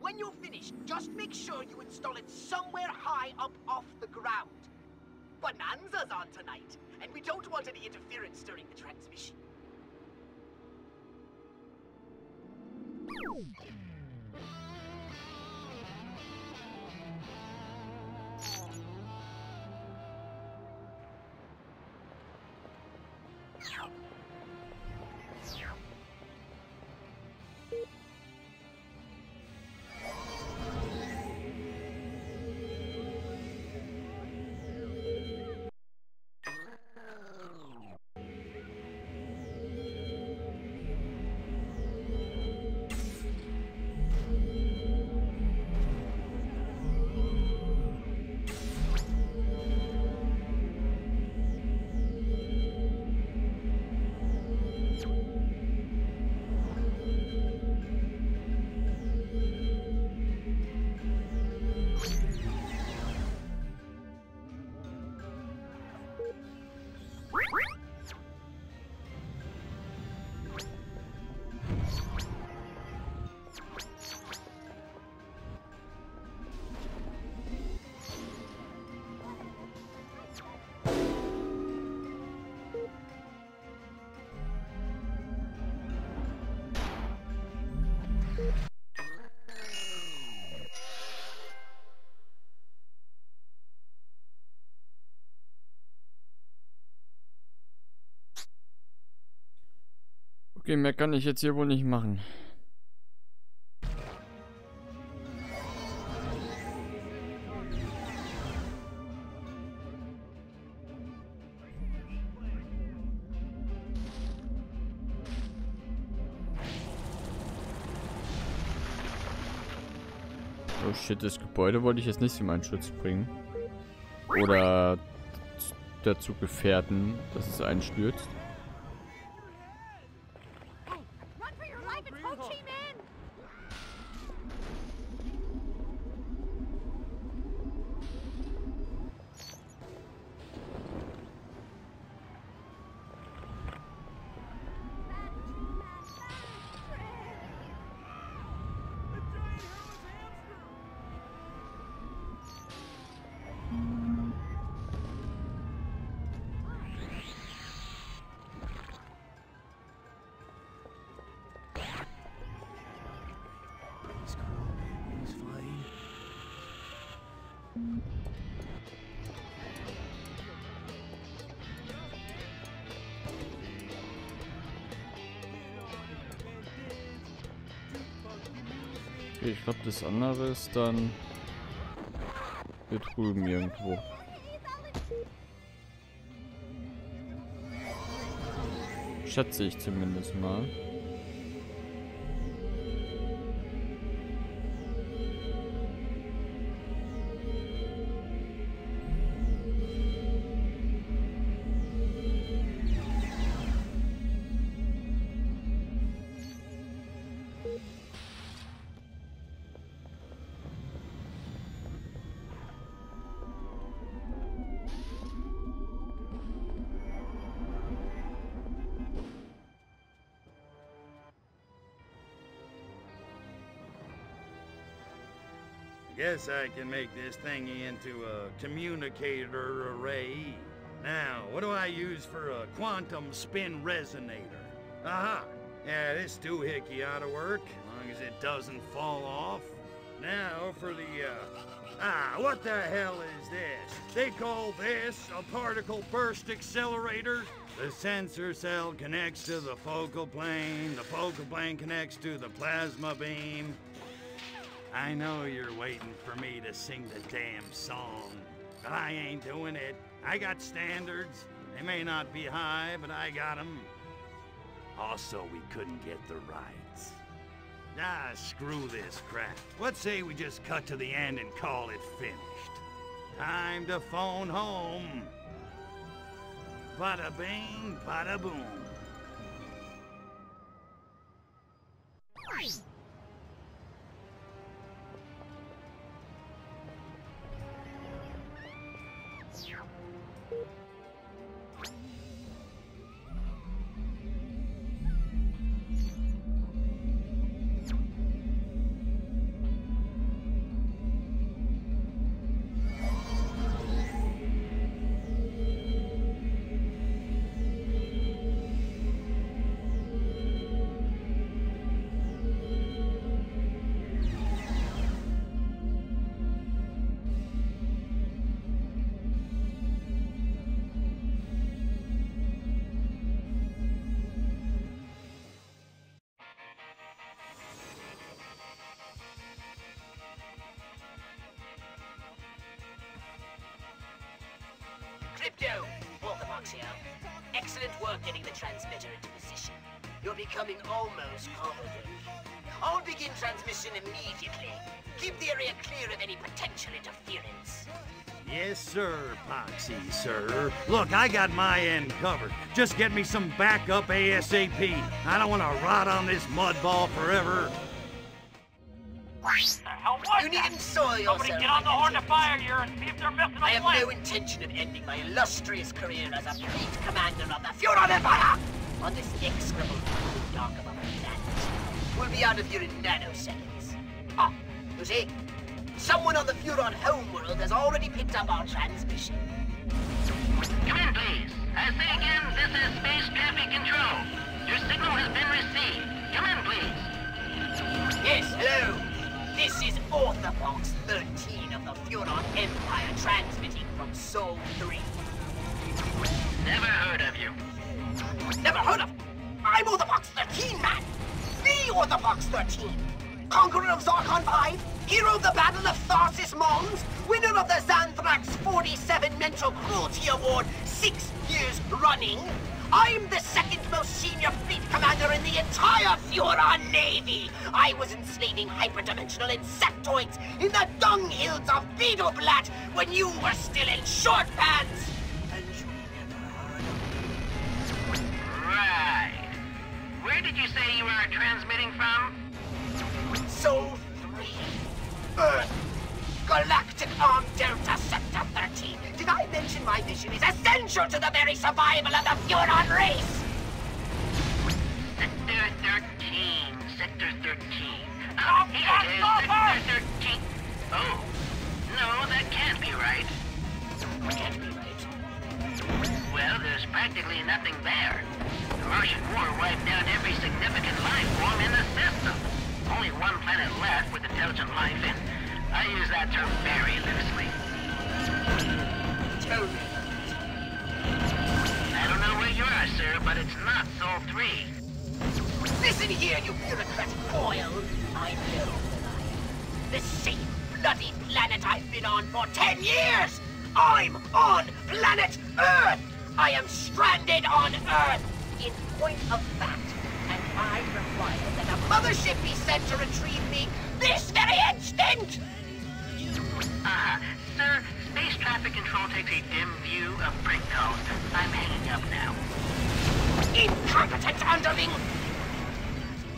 When you're finished, just make sure you install it somewhere high up off the ground. Bonanza's on tonight, and we don't want any interference during the transmission. Okay, mehr kann ich jetzt hier wohl nicht machen. Oh shit, das Gebäude wollte ich jetzt nicht in meinen Schutz bringen. Oder dazu gefährden, dass es einstürzt. Okay, ich glaube, das andere ist dann hier drüben irgendwo. Schätze ich zumindest mal. Guess I can make this thingy into a communicator array. Now, what do I use for a quantum spin resonator? Aha! Yeah, this doohickey ought to work, as long as it doesn't fall off. Now for the, what the hell is this? They call this a particle burst accelerator? The sensor cell connects to the focal plane connects to the plasma beam. I know you're waiting for me to sing the damn song, but I ain't doing it. I got standards. They may not be high, but I got them. Also, we couldn't get the rights. Ah, screw this crap. Let's say we just cut to the end and call it finished. Time to phone home. Bada bing, bada boom. Crypto! Orthopox here. Excellent work getting the transmitter into position. You're becoming almost competent. I'll begin transmission immediately. Keep the area clear of any potential interference. Yes, sir, Poxy, sir. Look, I got my end covered. Just get me some backup ASAP. I don't want to rot on this mudball forever. You needn't soil yourself. Somebody get on the horn to fire here and see if they're missing a I have no intention of ending my illustrious career as a fleet commander of the Furon Empire! On this execrable dark above our planet. We'll be out of here in nanoseconds. Ah, you see? Someone on the Furon homeworld has already picked up our transmission. Come in, please. I say again, this is Space Traffic Control. Your signal has been received. Come in, please. Yes, hello. This is Orthopox XIII of the Furon Empire transmitting from Sol 3. Never heard of you. Never heard of? I'm Orthopox XIII, man! The Orthopox XIII! Conqueror of Zarkon V, hero of the Battle of Tharsis Mons, winner of the Xanthrax 47 Mental Cruelty Award 6 years running, I'm the second most senior fleet commander in the entire Furon Navy! I was enslaving hyperdimensional insectoids in the dunghills of Beetleblatt when you were still in short pants! And you never heard of me. Right. Where did you say you were transmitting from? So 3. Earth. Galactic Arm Delta Sector 13. Did I mention my mission is essential to the very survival of the Furon race? Sector 13. Sector 13. Oh, yes, Sector 13. Oh. No, that can't be right. Can't be right. Well, there's practically nothing there. The Martian War wiped out every significant life form in the system. Only one planet left with intelligent life in. I use that term very loosely. Totally. I don't know where you are, sir, but it's not Sol 3. Listen here, you bureaucratic foil. I know that I am. The same bloody planet I've been on for 10 years! I'm on planet Earth! I am stranded on Earth, in point of fact. And I require that a mothership be sent to retrieve me this very instant! Sir, space traffic control takes a dim view of Brinkhouse. I'm hanging up now. Incompetent underling!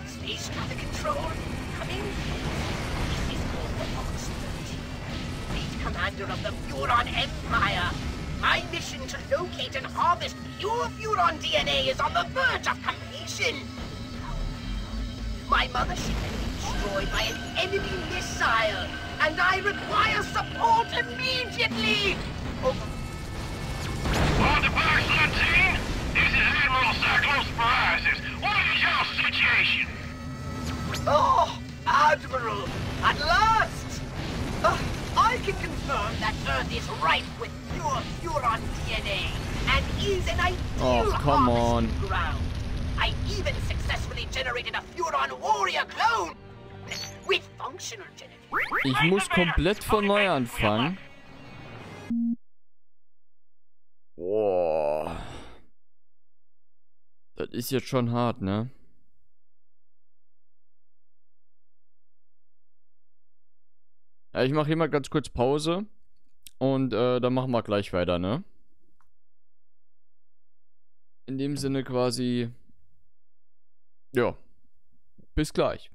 Space traffic control, come in. This is Orthopox XIII, fleet commander of the Furon Empire. My mission to locate and harvest pure Furon DNA is on the verge of completion. My mothership has been destroyed by an enemy missile, and I require support immediately! Over. On to Bar 13, this is Admiral Cyclosporiasis. What is your situation? Oh, Admiral, at last! I can confirm that Earth is rife with pure Furon DNA, and is an ideal harvesting ground. I even successfully generated a Furon Warrior clone with functional genetics. Ich muss komplett von neu anfangen. Boah. Das ist jetzt schon hart, ne? Ja, ich mache hier mal ganz kurz Pause und dann machen wir gleich weiter, ne? In dem Sinne quasi. Ja, bis gleich.